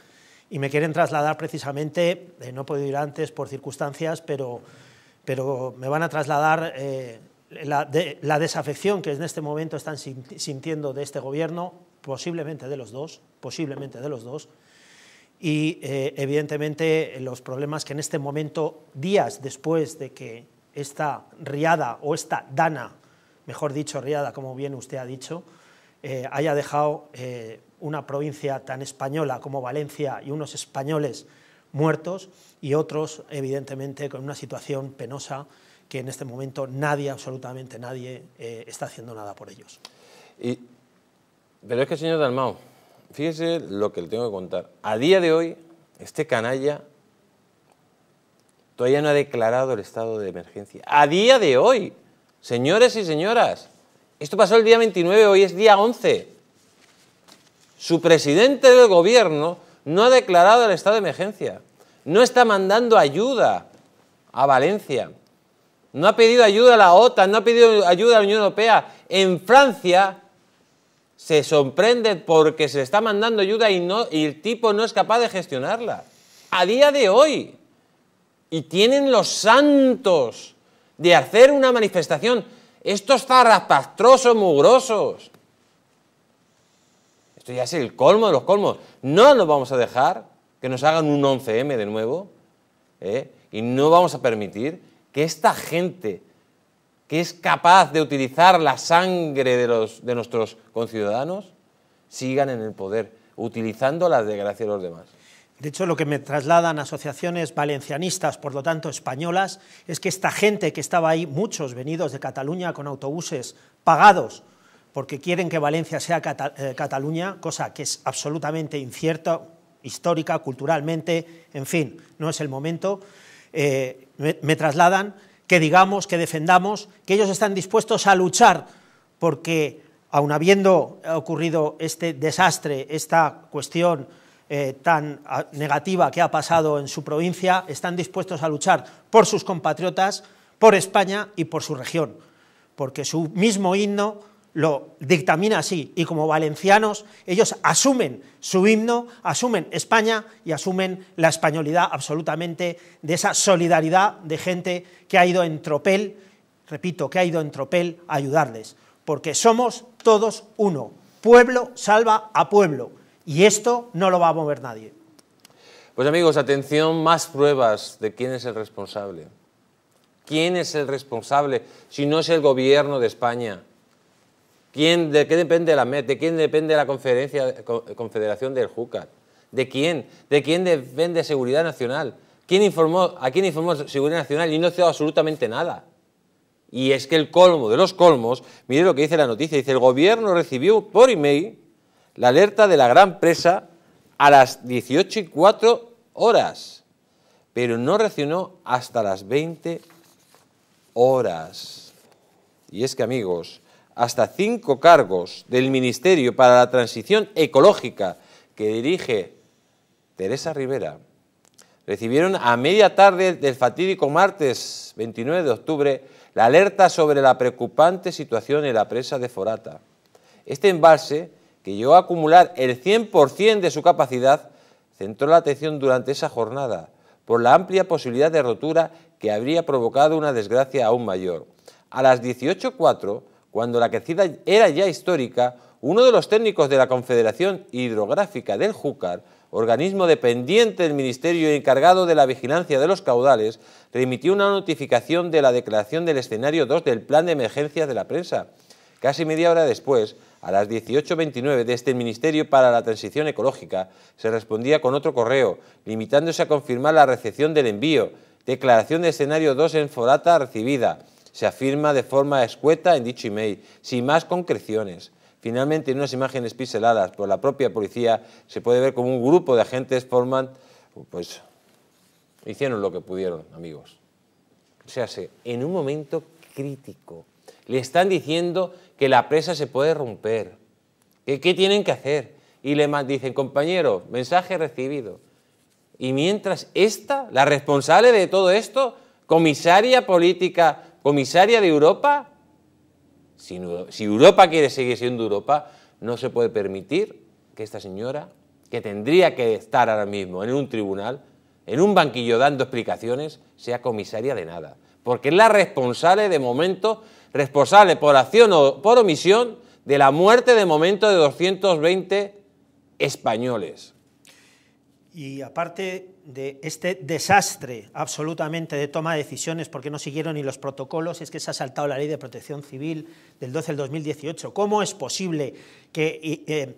y me quieren trasladar precisamente, eh, no he podido ir antes por circunstancias, pero, pero me van a trasladar eh, la, de, la desafección que en este momento están sintiendo de este gobierno, posiblemente de los dos, posiblemente de los dos, y eh, evidentemente los problemas que en este momento, días después de que esta riada o esta dana, mejor dicho, riada, como bien usted ha dicho, eh, haya dejado eh, una provincia tan española como Valencia y unos españoles muertos y otros, evidentemente, con una situación penosa que en este momento nadie, absolutamente nadie, eh, está haciendo nada por ellos. Y, pero es que, señor Dalmao, fíjese lo que le tengo que contar. A día de hoy, este canalla todavía no ha declarado el estado de emergencia. ¡A día de hoy! Señores y señoras, esto pasó el día veintinueve, hoy es día once. Su presidente del gobierno no ha declarado el estado de emergencia. No está mandando ayuda a Valencia. No ha pedido ayuda a la OTAN, no ha pedido ayuda a la Unión Europea. En Francia se sorprende porque se le está mandando ayuda y, no, y el tipo no es capaz de gestionarla. A día de hoy. Y tienen los santos de hacer una manifestación. Estos zarrapastrosos mugrosos. Esto ya es el colmo de los colmos. No nos vamos a dejar que nos hagan un once eme de nuevo, ¿eh? Y no vamos a permitir que esta gente que es capaz de utilizar la sangre de, los, de nuestros conciudadanos sigan en el poder, utilizando la desgracia de los demás. De hecho, lo que me trasladan asociaciones valencianistas, por lo tanto españolas, es que esta gente que estaba ahí, muchos venidos de Cataluña con autobuses pagados porque quieren que Valencia sea Cata- eh, Cataluña, cosa que es absolutamente incierta, histórica, culturalmente, en fin, no es el momento, eh, me, me trasladan que digamos, que defendamos, que ellos están dispuestos a luchar porque, aun habiendo ocurrido este desastre, esta cuestión Eh, tan a, negativa que ha pasado en su provincia, están dispuestos a luchar por sus compatriotas, por España y por su región, porque su mismo himno lo dictamina así, y como valencianos ellos asumen su himno, asumen España y asumen la españolidad absolutamente de esa solidaridad de gente que ha ido en tropel, repito, que ha ido en tropel a ayudarles, porque somos todos uno, pueblo salva a pueblo. Y esto no lo va a mover nadie. Pues amigos, atención, más pruebas de quién es el responsable. ¿Quién es el responsable si no es el gobierno de España? ¿Quién, ¿De qué depende la M E T? ¿De quién depende la conferencia, Confederación del Júcar? ¿De quién? ¿De quién depende Seguridad Nacional? ¿Quién informó, ¿A quién informó Seguridad Nacional y no hizo absolutamente nada? Y es que el colmo de los colmos, mire lo que dice la noticia, dice el gobierno recibió por email la alerta de la gran presa a las dieciocho y cuatro horas, pero no reaccionó hasta las veinte horas. Y es que, amigos, hasta cinco cargos del Ministerio para la Transición Ecológica que dirige Teresa Ribera recibieron a media tarde del fatídico martes veintinueve de octubre la alerta sobre la preocupante situación en la presa de Forata. Este embalse, que llegó a acumular el cien por cien de su capacidad, centró la atención durante esa jornada por la amplia posibilidad de rotura que habría provocado una desgracia aún mayor. a las dieciocho cero cuatro, cuando la crecida era ya histórica, uno de los técnicos de la Confederación Hidrográfica del Júcar, organismo dependiente del Ministerio encargado de la vigilancia de los caudales, remitió una notificación de la declaración del escenario dos del Plan de Emergencias de la Prensa. Casi media hora después, a las dieciocho veintinueve, desde el Ministerio para la Transición Ecológica se respondía con otro correo, limitándose a confirmar la recepción del envío. Declaración de escenario dos en Forata recibida. Se afirma de forma escueta en dicho email, sin más concreciones. Finalmente, en unas imágenes pinceladas por la propia policía, se puede ver como un grupo de agentes forman... Pues hicieron lo que pudieron, amigos. O sea, en un momento crítico. Le están diciendo que la presa se puede romper. ¿Qué, qué tienen que hacer? Y le dicen, compañero, mensaje recibido. Y mientras esta, la responsable de todo esto, comisaria política, comisaria de Europa, si, si Europa quiere seguir siendo Europa, no se puede permitir que esta señora, que tendría que estar ahora mismo en un tribunal, en un banquillo dando explicaciones, sea comisaria de nada. Porque es la responsable de momento, responsable por acción o por omisión, de la muerte de momento de doscientos veinte españoles. Y aparte de este desastre absolutamente de toma de decisiones, porque no siguieron ni los protocolos, es que se ha saltado la ley de protección civil del doce al dos mil dieciocho. ¿Cómo es posible que eh,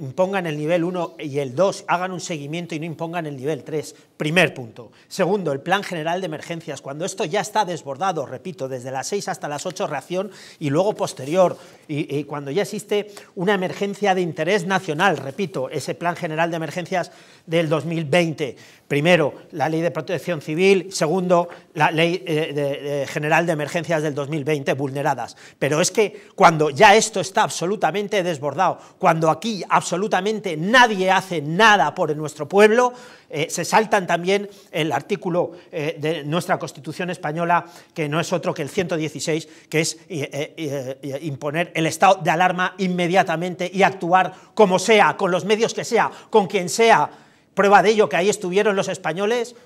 impongan el nivel uno y el dos, hagan un seguimiento y no impongan el nivel tres? Primer punto. Segundo, el plan general de emergencias. Cuando esto ya está desbordado, repito, desde las seis hasta las ocho reacción y luego posterior. Y, y cuando ya existe una emergencia de interés nacional, repito, ese plan general de emergencias del dos mil veinte. Primero, la ley de protección civil. Segundo, la ley eh, de, de general de emergencias del dos mil veinte, vulneradas. Pero es que cuando ya esto está absolutamente desbordado, cuando aquí absolutamente nadie hace nada por nuestro pueblo, eh, se saltan también el artículo eh, de nuestra Constitución española, que no es otro que el ciento dieciséis, que es eh, eh, imponer el estado de alarma inmediatamente y actuar como sea, con los medios que sea, con quien sea. Prueba de ello que ahí estuvieron los españoles,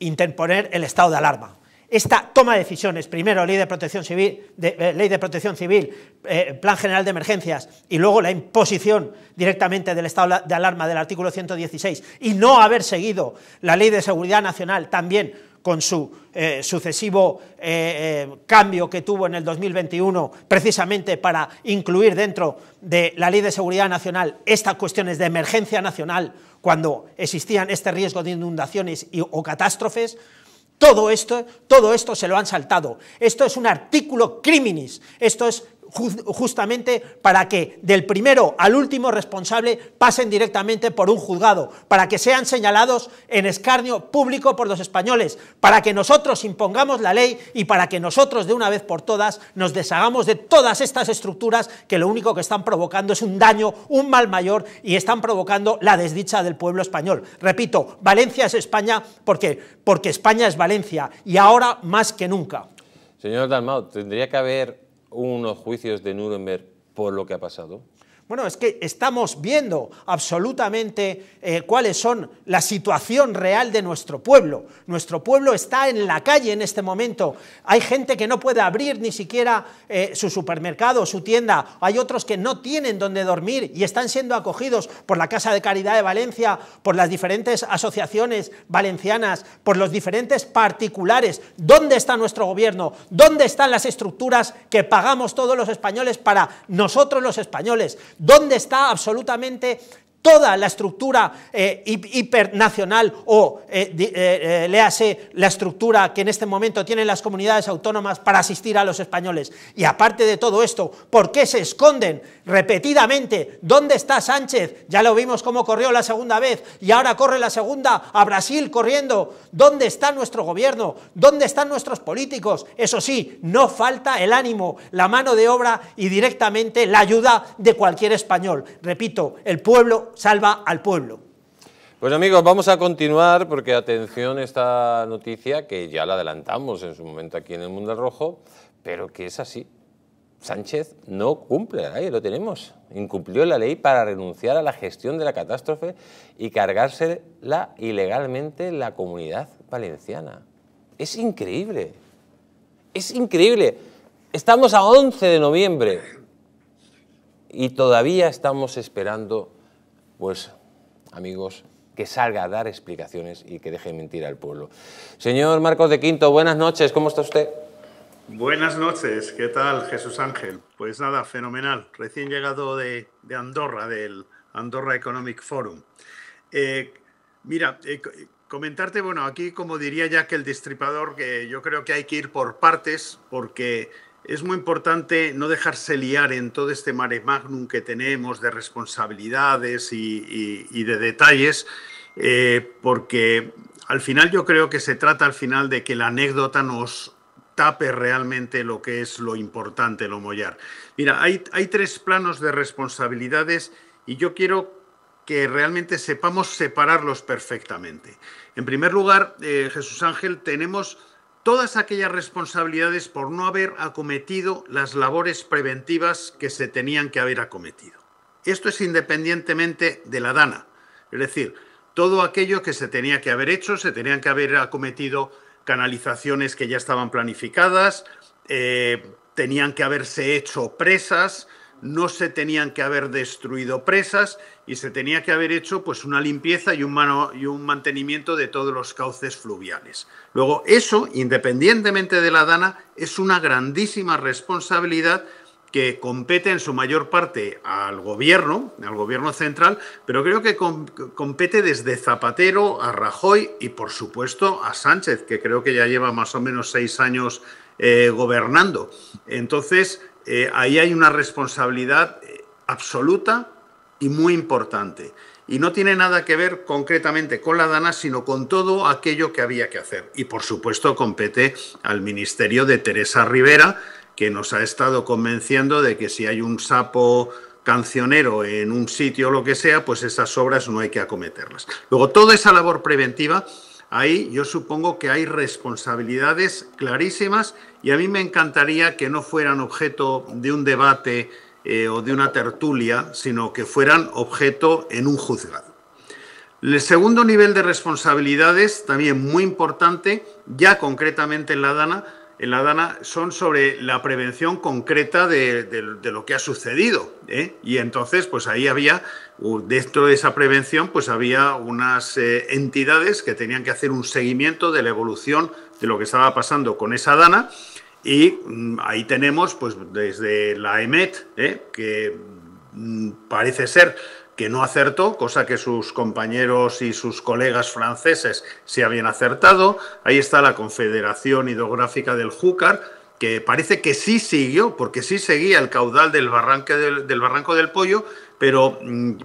interponer el estado de alarma. Esta toma de decisiones, primero ley de protección civil, de, eh, ley de protección civil, eh, plan general de emergencias y luego la imposición directamente del estado de alarma del artículo ciento dieciséis y no haber seguido la ley de seguridad nacional también con su eh, sucesivo eh, eh, cambio que tuvo en el dos mil veintiuno precisamente para incluir dentro de la ley de seguridad nacional estas cuestiones de emergencia nacional cuando existían este riesgo de inundaciones y, o catástrofes. Todo esto, todo esto se lo han saltado. Esto es un artículo criminis. Esto es ju justamente para que del primero al último responsable pasen directamente por un juzgado, para que sean señalados en escarnio público por los españoles, para que nosotros impongamos la ley y para que nosotros de una vez por todas nos deshagamos de todas estas estructuras que lo único que están provocando es un daño, un mal mayor y están provocando la desdicha del pueblo español. Repito, Valencia es España porque... porque España es Valencia, y ahora más que nunca. Señor Dalmau, ¿tendría que haber unos juicios de Nuremberg por lo que ha pasado? Bueno, es que estamos viendo absolutamente eh, cuáles son la situación real de nuestro pueblo. Nuestro pueblo está en la calle en este momento. Hay gente que no puede abrir ni siquiera eh, su supermercado, su tienda. Hay otros que no tienen donde dormir y están siendo acogidos por la Casa de Caridad de Valencia, por las diferentes asociaciones valencianas, por los diferentes particulares. ¿Dónde está nuestro gobierno? ¿Dónde están las estructuras que pagamos todos los españoles para nosotros los españoles? ¿Dónde está absolutamente toda la estructura eh, hipernacional o, eh, di, eh, eh, léase, la estructura que en este momento tienen las comunidades autónomas para asistir a los españoles? Y aparte de todo esto, ¿por qué se esconden repetidamente? ¿Dónde está Sánchez? Ya lo vimos cómo corrió la segunda vez y ahora corre la segunda a Brasil corriendo. ¿Dónde está nuestro gobierno? ¿Dónde están nuestros políticos? Eso sí, no falta el ánimo, la mano de obra y directamente la ayuda de cualquier español. Repito, el pueblo salva al pueblo. Pues amigos, vamos a continuar porque atención esta noticia que ya la adelantamos en su momento aquí en el Mundo al Rojo, pero que es así. Sánchez no cumple, ahí lo tenemos. Incumplió la ley para renunciar a la gestión de la catástrofe y cargársela ilegalmente la Comunidad Valenciana. Es increíble. Es increíble. Estamos a once de noviembre y todavía estamos esperando, pues, amigos, que salga a dar explicaciones y que deje mentir al pueblo. Señor Marcos de Quinto, buenas noches, ¿cómo está usted? Buenas noches, ¿qué tal, Jesús Ángel? Pues nada, fenomenal. Recién llegado de, de Andorra, del Andorra Economic Forum. Eh, mira, eh, comentarte, bueno, aquí como diría ya que el destripador, que yo creo que hay que ir por partes, porque es muy importante no dejarse liar en todo este mare magnum que tenemos de responsabilidades y, y, y de detalles, eh, porque al final yo creo que se trata al final de que la anécdota nos tape realmente lo que es lo importante, lo mollar. Mira, hay, hay tres planos de responsabilidades y yo quiero que realmente sepamos separarlos perfectamente. En primer lugar, eh, Jesús Ángel, tenemos todas aquellas responsabilidades por no haber acometido las labores preventivas que se tenían que haber acometido. Esto es independientemente de la DANA, es decir, todo aquello que se tenía que haber hecho, se tenían que haber acometido canalizaciones que ya estaban planificadas, eh, tenían que haberse hecho presas, no se tenían que haber destruido presas y se tenía que haber hecho pues, una limpieza y un, mano, y un mantenimiento de todos los cauces fluviales. Luego, eso, independientemente de la DANA, es una grandísima responsabilidad que compete en su mayor parte al gobierno, al gobierno central, pero creo que com- compete desde Zapatero a Rajoy y, por supuesto, a Sánchez, que creo que ya lleva más o menos seis años eh, gobernando. Entonces, eh, ahí hay una responsabilidad absoluta y muy importante. Y no tiene nada que ver concretamente con la DANA, sino con todo aquello que había que hacer. Y, por supuesto, compete al ministerio de Teresa Ribera, que nos ha estado convenciendo de que si hay un sapo cancionero en un sitio o lo que sea, pues esas obras no hay que acometerlas. Luego, toda esa labor preventiva, ahí yo supongo que hay responsabilidades clarísimas y a mí me encantaría que no fueran objeto de un debate eh, o de una tertulia, sino que fueran objeto en un juzgado. El segundo nivel de responsabilidades, también muy importante, ya concretamente en la DANA, en la DANA son sobre la prevención concreta de, de, de lo que ha sucedido, ¿eh? Y entonces pues ahí había, dentro de esa prevención, pues había unas eh, entidades que tenían que hacer un seguimiento de la evolución de lo que estaba pasando con esa DANA y mmm, ahí tenemos pues desde la EMET, ¿eh? que mmm, parece ser que no acertó, cosa que sus compañeros y sus colegas franceses sí habían acertado. Ahí está la Confederación Hidrográfica del Júcar, que parece que sí siguió, porque sí seguía el caudal del, del, del Barranco del Pollo, pero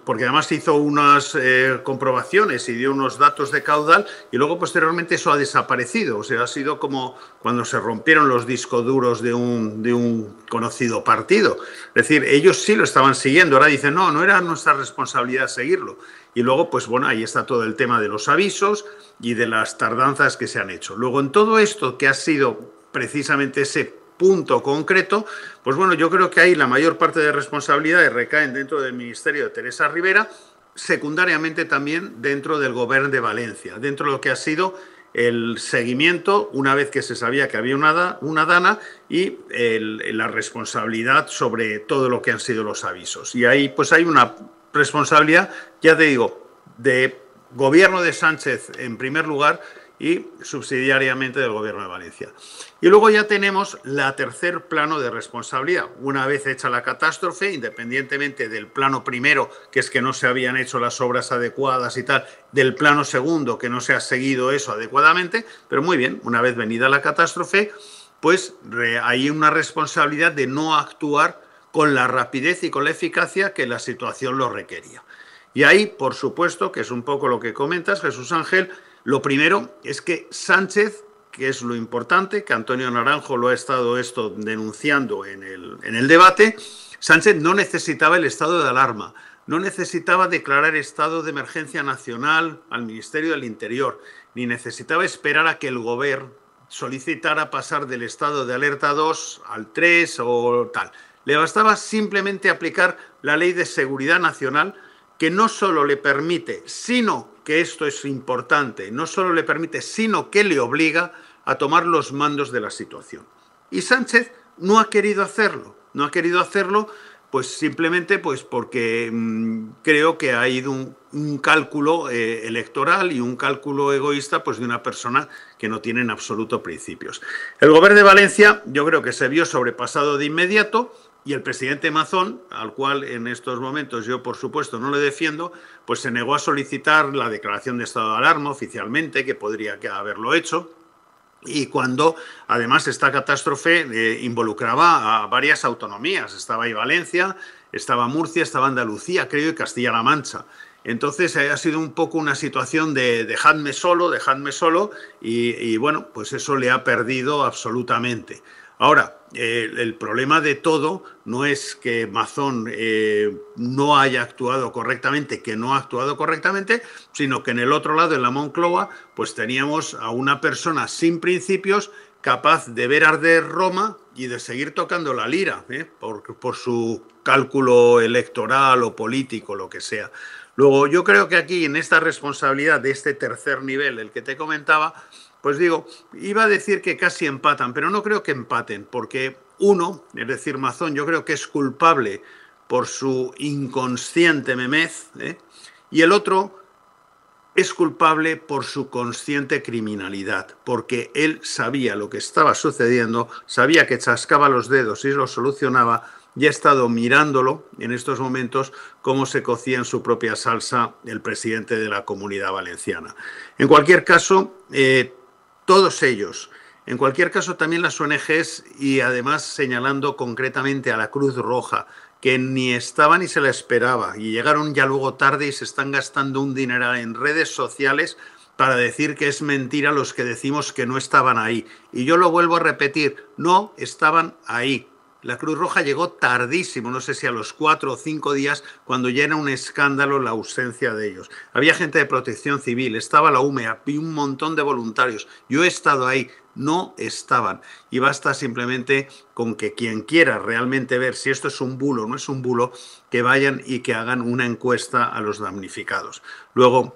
porque además hizo unas eh, comprobaciones y dio unos datos de caudal y luego posteriormente eso ha desaparecido. O sea, ha sido como cuando se rompieron los discos duros de un, de un conocido partido. Es decir, ellos sí lo estaban siguiendo. Ahora dicen, no, no era nuestra responsabilidad seguirlo. Y luego, pues bueno, ahí está todo el tema de los avisos y de las tardanzas que se han hecho. Luego, en todo esto que ha sido precisamente ese punto concreto, pues bueno, yo creo que ahí la mayor parte de responsabilidades recaen dentro del ministerio de Teresa Ribera, secundariamente también dentro del gobierno de Valencia, dentro de lo que ha sido el seguimiento, una vez que se sabía que había una, una DANA, y el, la responsabilidad sobre todo lo que han sido los avisos. Y ahí pues hay una responsabilidad, ya te digo, de gobierno de Sánchez en primer lugar, y subsidiariamente del Gobierno de Valencia. Y luego ya tenemos la tercer plano de responsabilidad. Una vez hecha la catástrofe, independientemente del plano primero, que es que no se habían hecho las obras adecuadas y tal, del plano segundo, que no se ha seguido eso adecuadamente, pero muy bien, una vez venida la catástrofe, pues hay una responsabilidad de no actuar con la rapidez y con la eficacia que la situación lo requería. Y ahí, por supuesto, que es un poco lo que comentas, Jesús Ángel, lo primero es que Sánchez, que es lo importante, que Antonio Naranjo lo ha estado esto denunciando en el, en el debate, Sánchez no necesitaba el estado de alarma, no necesitaba declarar estado de emergencia nacional al Ministerio del Interior, ni necesitaba esperar a que el Gobierno solicitara pasar del estado de alerta dos al tres o tal. Le bastaba simplemente aplicar la Ley de Seguridad Nacional, que no solo le permite, sino que esto es importante, no solo le permite, sino que le obliga a tomar los mandos de la situación. Y Sánchez no ha querido hacerlo. No ha querido hacerlo pues simplemente pues porque mmm, creo que ha ido un, un cálculo eh, electoral y un cálculo egoísta pues de una persona que no tiene en absoluto principios. El gobierno de Valencia yo creo que se vio sobrepasado de inmediato y el presidente Mazón, al cual en estos momentos yo por supuesto no le defiendo, pues se negó a solicitar la declaración de estado de alarma oficialmente, que podría haberlo hecho. Y cuando, además, esta catástrofe eh, involucraba a varias autonomías. Estaba ahí Valencia, estaba Murcia, estaba Andalucía, creo, y Castilla-La Mancha. Entonces, eh, ha sido un poco una situación de dejadme solo, dejadme solo, y, y bueno, pues eso le ha perdido absolutamente. Ahora, eh, el problema de todo no es que Mazón eh, no haya actuado correctamente, que no ha actuado correctamente, sino que en el otro lado, en la Moncloa, pues teníamos a una persona sin principios capaz de ver arder Roma y de seguir tocando la lira, ¿eh? por, por su cálculo electoral o político, lo que sea. Luego, yo creo que aquí, en esta responsabilidad de este tercer nivel, el que te comentaba, pues digo, iba a decir que casi empatan, pero no creo que empaten, porque uno, es decir, Mazón, yo creo que es culpable por su inconsciente memez, ¿eh? Y el otro es culpable por su consciente criminalidad, porque él sabía lo que estaba sucediendo, sabía que chascaba los dedos y lo solucionaba, y ha estado mirándolo en estos momentos cómo se cocía en su propia salsa el presidente de la Comunidad Valenciana. En cualquier caso, eh, todos ellos, en cualquier caso también las O N Ges y además señalando concretamente a la Cruz Roja, que ni estaba ni se la esperaba y llegaron ya luego tarde y se están gastando un dineral en redes sociales para decir que es mentira los que decimos que no estaban ahí. Y yo lo vuelvo a repetir, no estaban ahí. La Cruz Roja llegó tardísimo, no sé si a los cuatro o cinco días, cuando ya era un escándalo la ausencia de ellos. Había gente de protección civil, estaba la U M E, había un montón de voluntarios. Yo he estado ahí, no estaban. Y basta simplemente con que quien quiera realmente ver si esto es un bulo o no es un bulo, que vayan y que hagan una encuesta a los damnificados. Luego,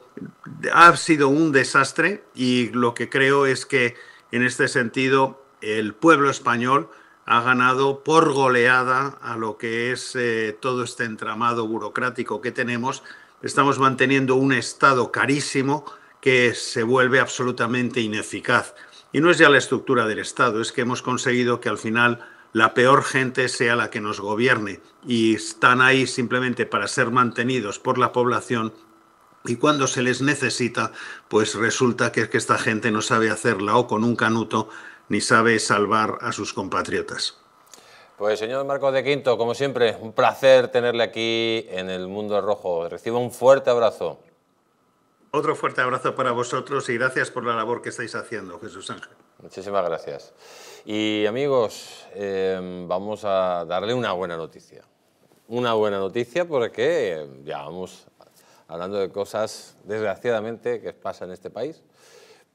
ha sido un desastre y lo que creo es que, en este sentido, el pueblo español ha ganado por goleada a lo que es eh, todo este entramado burocrático que tenemos. Estamos manteniendo un Estado carísimo que se vuelve absolutamente ineficaz. Y no es ya la estructura del Estado, es que hemos conseguido que al final la peor gente sea la que nos gobierne y están ahí simplemente para ser mantenidos por la población. Y cuando se les necesita, pues resulta que, que esta gente no sabe hacer la O con un canuto, ni sabe salvar a sus compatriotas. Pues señor Marcos de Quinto, como siempre, un placer tenerle aquí en el Mundo al Rojo. Reciba un fuerte abrazo. Otro fuerte abrazo para vosotros y gracias por la labor que estáis haciendo, Jesús Ángel. Muchísimas gracias. Y amigos, eh, vamos a darle una buena noticia. Una buena noticia porque ya vamos hablando de cosas, desgraciadamente, que pasan en este país.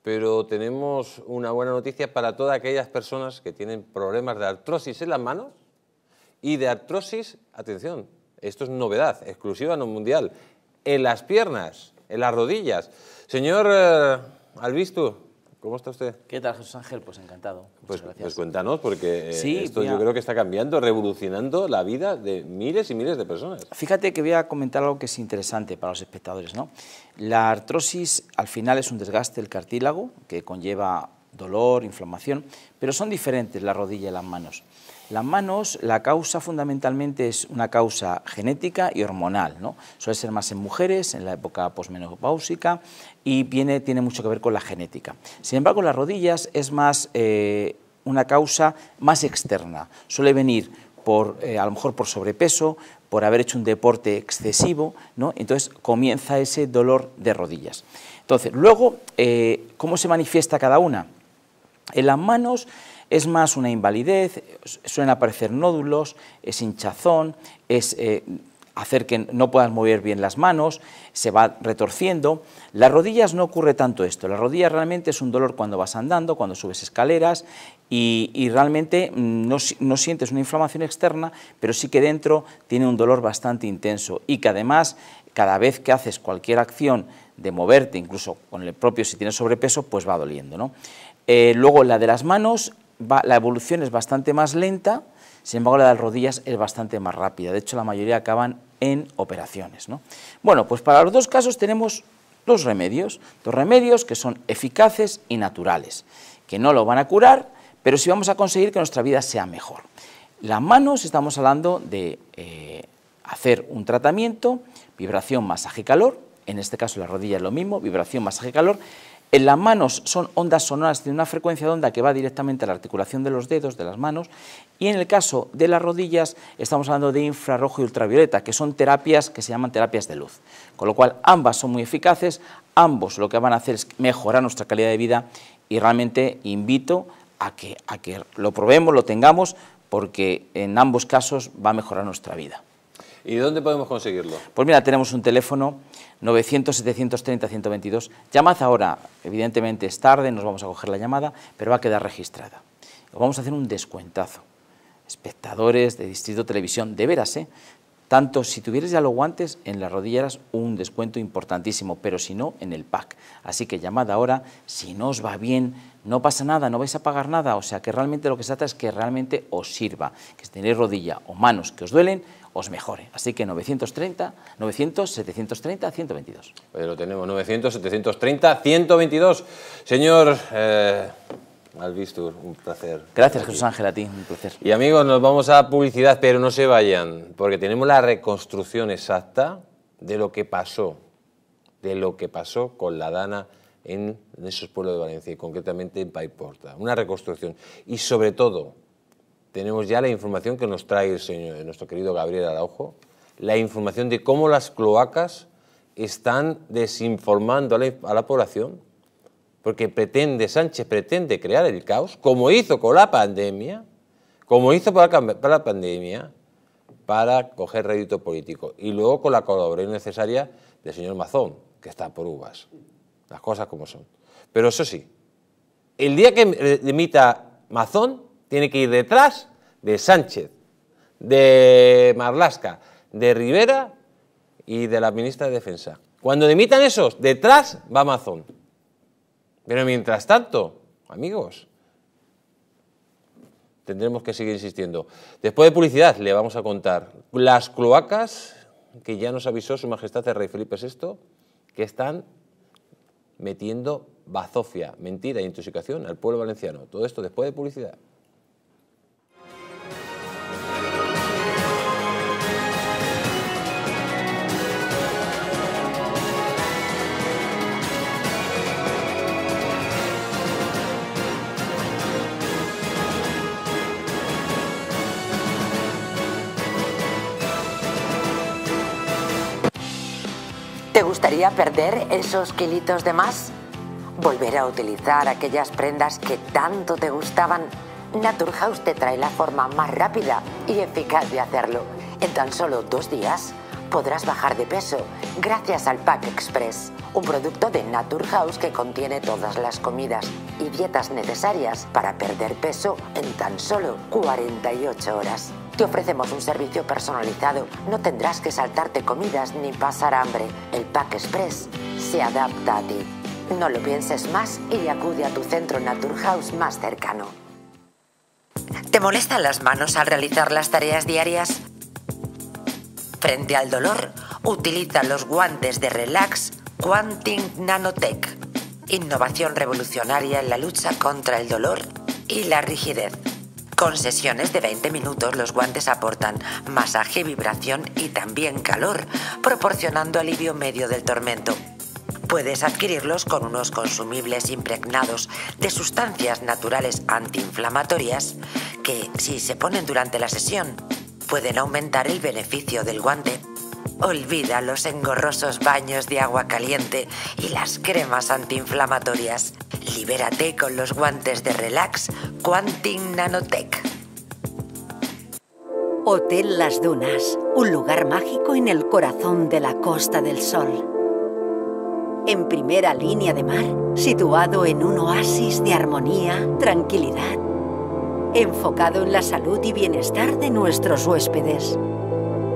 Pero tenemos una buena noticia para todas aquellas personas que tienen problemas de artrosis en las manos y de artrosis, atención, esto es novedad, exclusiva no mundial, en las piernas, en las rodillas. Señor eh, Albistu, ¿cómo está usted? ¿Qué tal, Jesús Ángel? Pues encantado. Muchas pues, gracias. Pues cuéntanos, porque eh, sí, esto mira, yo creo que está cambiando, revolucionando la vida de miles y miles de personas. Fíjate que voy a comentar algo que es interesante para los espectadores, ¿no? La artrosis al final es un desgaste del cartílago que conlleva dolor, inflamación, pero son diferentes la rodilla y las manos. Las manos, la causa fundamentalmente es una causa genética y hormonal, ¿no? Suele ser más en mujeres, en la época posmenopáusica, y viene, tiene mucho que ver con la genética. Sin embargo, las rodillas es más eh, una causa más externa. Suele venir por, eh, a lo mejor por sobrepeso, por haber hecho un deporte excesivo, ¿no? Entonces comienza ese dolor de rodillas. Entonces, luego, eh, ¿cómo se manifiesta cada una? En las manos es más una invalidez, suelen aparecer nódulos, es hinchazón, es eh, hacer que no puedas mover bien las manos, se va retorciendo. Las rodillas no ocurre tanto esto, las rodillas realmente es un dolor cuando vas andando, cuando subes escaleras y, y realmente no, no sientes una inflamación externa, pero sí que dentro tiene un dolor bastante intenso y que además cada vez que haces cualquier acción de moverte, incluso con el propio si tienes sobrepeso, pues va doliendo, ¿no? Eh, luego la de las manos va, la evolución es bastante más lenta, sin embargo la de las rodillas es bastante más rápida. De hecho, la mayoría acaban en operaciones, ¿no? Bueno, pues para los dos casos tenemos dos remedios, dos remedios que son eficaces y naturales, que no lo van a curar, pero sí vamos a conseguir que nuestra vida sea mejor. Las manos, estamos hablando de eh, hacer un tratamiento, vibración, masaje, calor. En este caso la rodilla es lo mismo, vibración, masaje, calor. En las manos son ondas sonoras de una frecuencia de onda que va directamente a la articulación de los dedos, de las manos, y en el caso de las rodillas estamos hablando de infrarrojo y ultravioleta, que son terapias que se llaman terapias de luz, con lo cual ambas son muy eficaces, ambos lo que van a hacer es mejorar nuestra calidad de vida, y realmente invito a que, a que lo probemos, lo tengamos, porque en ambos casos va a mejorar nuestra vida. ¿Y dónde podemos conseguirlo? Pues mira, tenemos un teléfono novecientos setecientos treinta ciento veintidós. Llamad ahora, evidentemente es tarde, nos vamos a coger la llamada, pero va a quedar registrada. Vamos a hacer un descuentazo. Espectadores de Distrito Televisión, de veras, ¿eh? Tanto si tuvieres ya los guantes, en las rodilleras un descuento importantísimo, pero si no, en el pack. Así que llamad ahora, si no os va bien, no pasa nada, no vais a pagar nada, o sea que realmente lo que se trata es que realmente os sirva, que si tenéis rodilla o manos que os duelen, os mejore. Así que novecientos setecientos treinta ciento veintidós. Pues lo tenemos, novecientos setecientos treinta ciento veintidós. Señor eh, Albistur, un placer. Gracias, Jesús Ángel, a ti, un placer. Y amigos, nos vamos a publicidad, pero no se vayan, porque tenemos la reconstrucción exacta de lo que pasó, de lo que pasó con la DANA en esos pueblos de Valencia, y concretamente en Paiporta. Una reconstrucción, y sobre todo tenemos ya la información que nos trae el señor, nuestro querido Gabriel Araujo, la información de cómo las cloacas están desinformando a la, a la población, porque pretende, Sánchez pretende crear el caos, como hizo con la pandemia, como hizo para, para la pandemia, para coger rédito político, y luego con la colaboración necesaria del señor Mazón, que está por uvas, las cosas como son. Pero eso sí, el día que emita Mazón, tiene que ir detrás de Sánchez, de Marlaska, de Ribera y de la ministra de Defensa. Cuando demitan esos, detrás va Amazon. Pero mientras tanto, amigos, tendremos que seguir insistiendo. Después de publicidad le vamos a contar las cloacas que ya nos avisó Su Majestad el Rey Felipe sexto, que están metiendo bazofia, mentira e intoxicación al pueblo valenciano. Todo esto después de publicidad. ¿Te gustaría perder esos kilitos de más? ¿Volver a utilizar aquellas prendas que tanto te gustaban? Naturhaus te trae la forma más rápida y eficaz de hacerlo. En tan solo dos días podrás bajar de peso gracias al Pack Express, un producto de Naturhaus que contiene todas las comidas y dietas necesarias para perder peso en tan solo cuarenta y ocho horas. Te ofrecemos un servicio personalizado. No tendrás que saltarte comidas ni pasar hambre. El Pack Express se adapta a ti. No lo pienses más y acude a tu centro Naturhaus más cercano. ¿Te molestan las manos al realizar las tareas diarias? Frente al dolor, utiliza los guantes de Relax Quantin Nanotech. Innovación revolucionaria en la lucha contra el dolor y la rigidez. Con sesiones de veinte minutos, los guantes aportan masaje, vibración y también calor, proporcionando alivio medio del tormento. Puedes adquirirlos con unos consumibles impregnados de sustancias naturales antiinflamatorias que, si se ponen durante la sesión, pueden aumentar el beneficio del guante. Olvida los engorrosos baños de agua caliente y las cremas antiinflamatorias. Libérate con los guantes de Relax Quantin Nanotech. Hotel Las Dunas, un lugar mágico en el corazón de la Costa del Sol. En primera línea de mar, situado en un oasis de armonía, tranquilidad, enfocado en la salud y bienestar de nuestros huéspedes.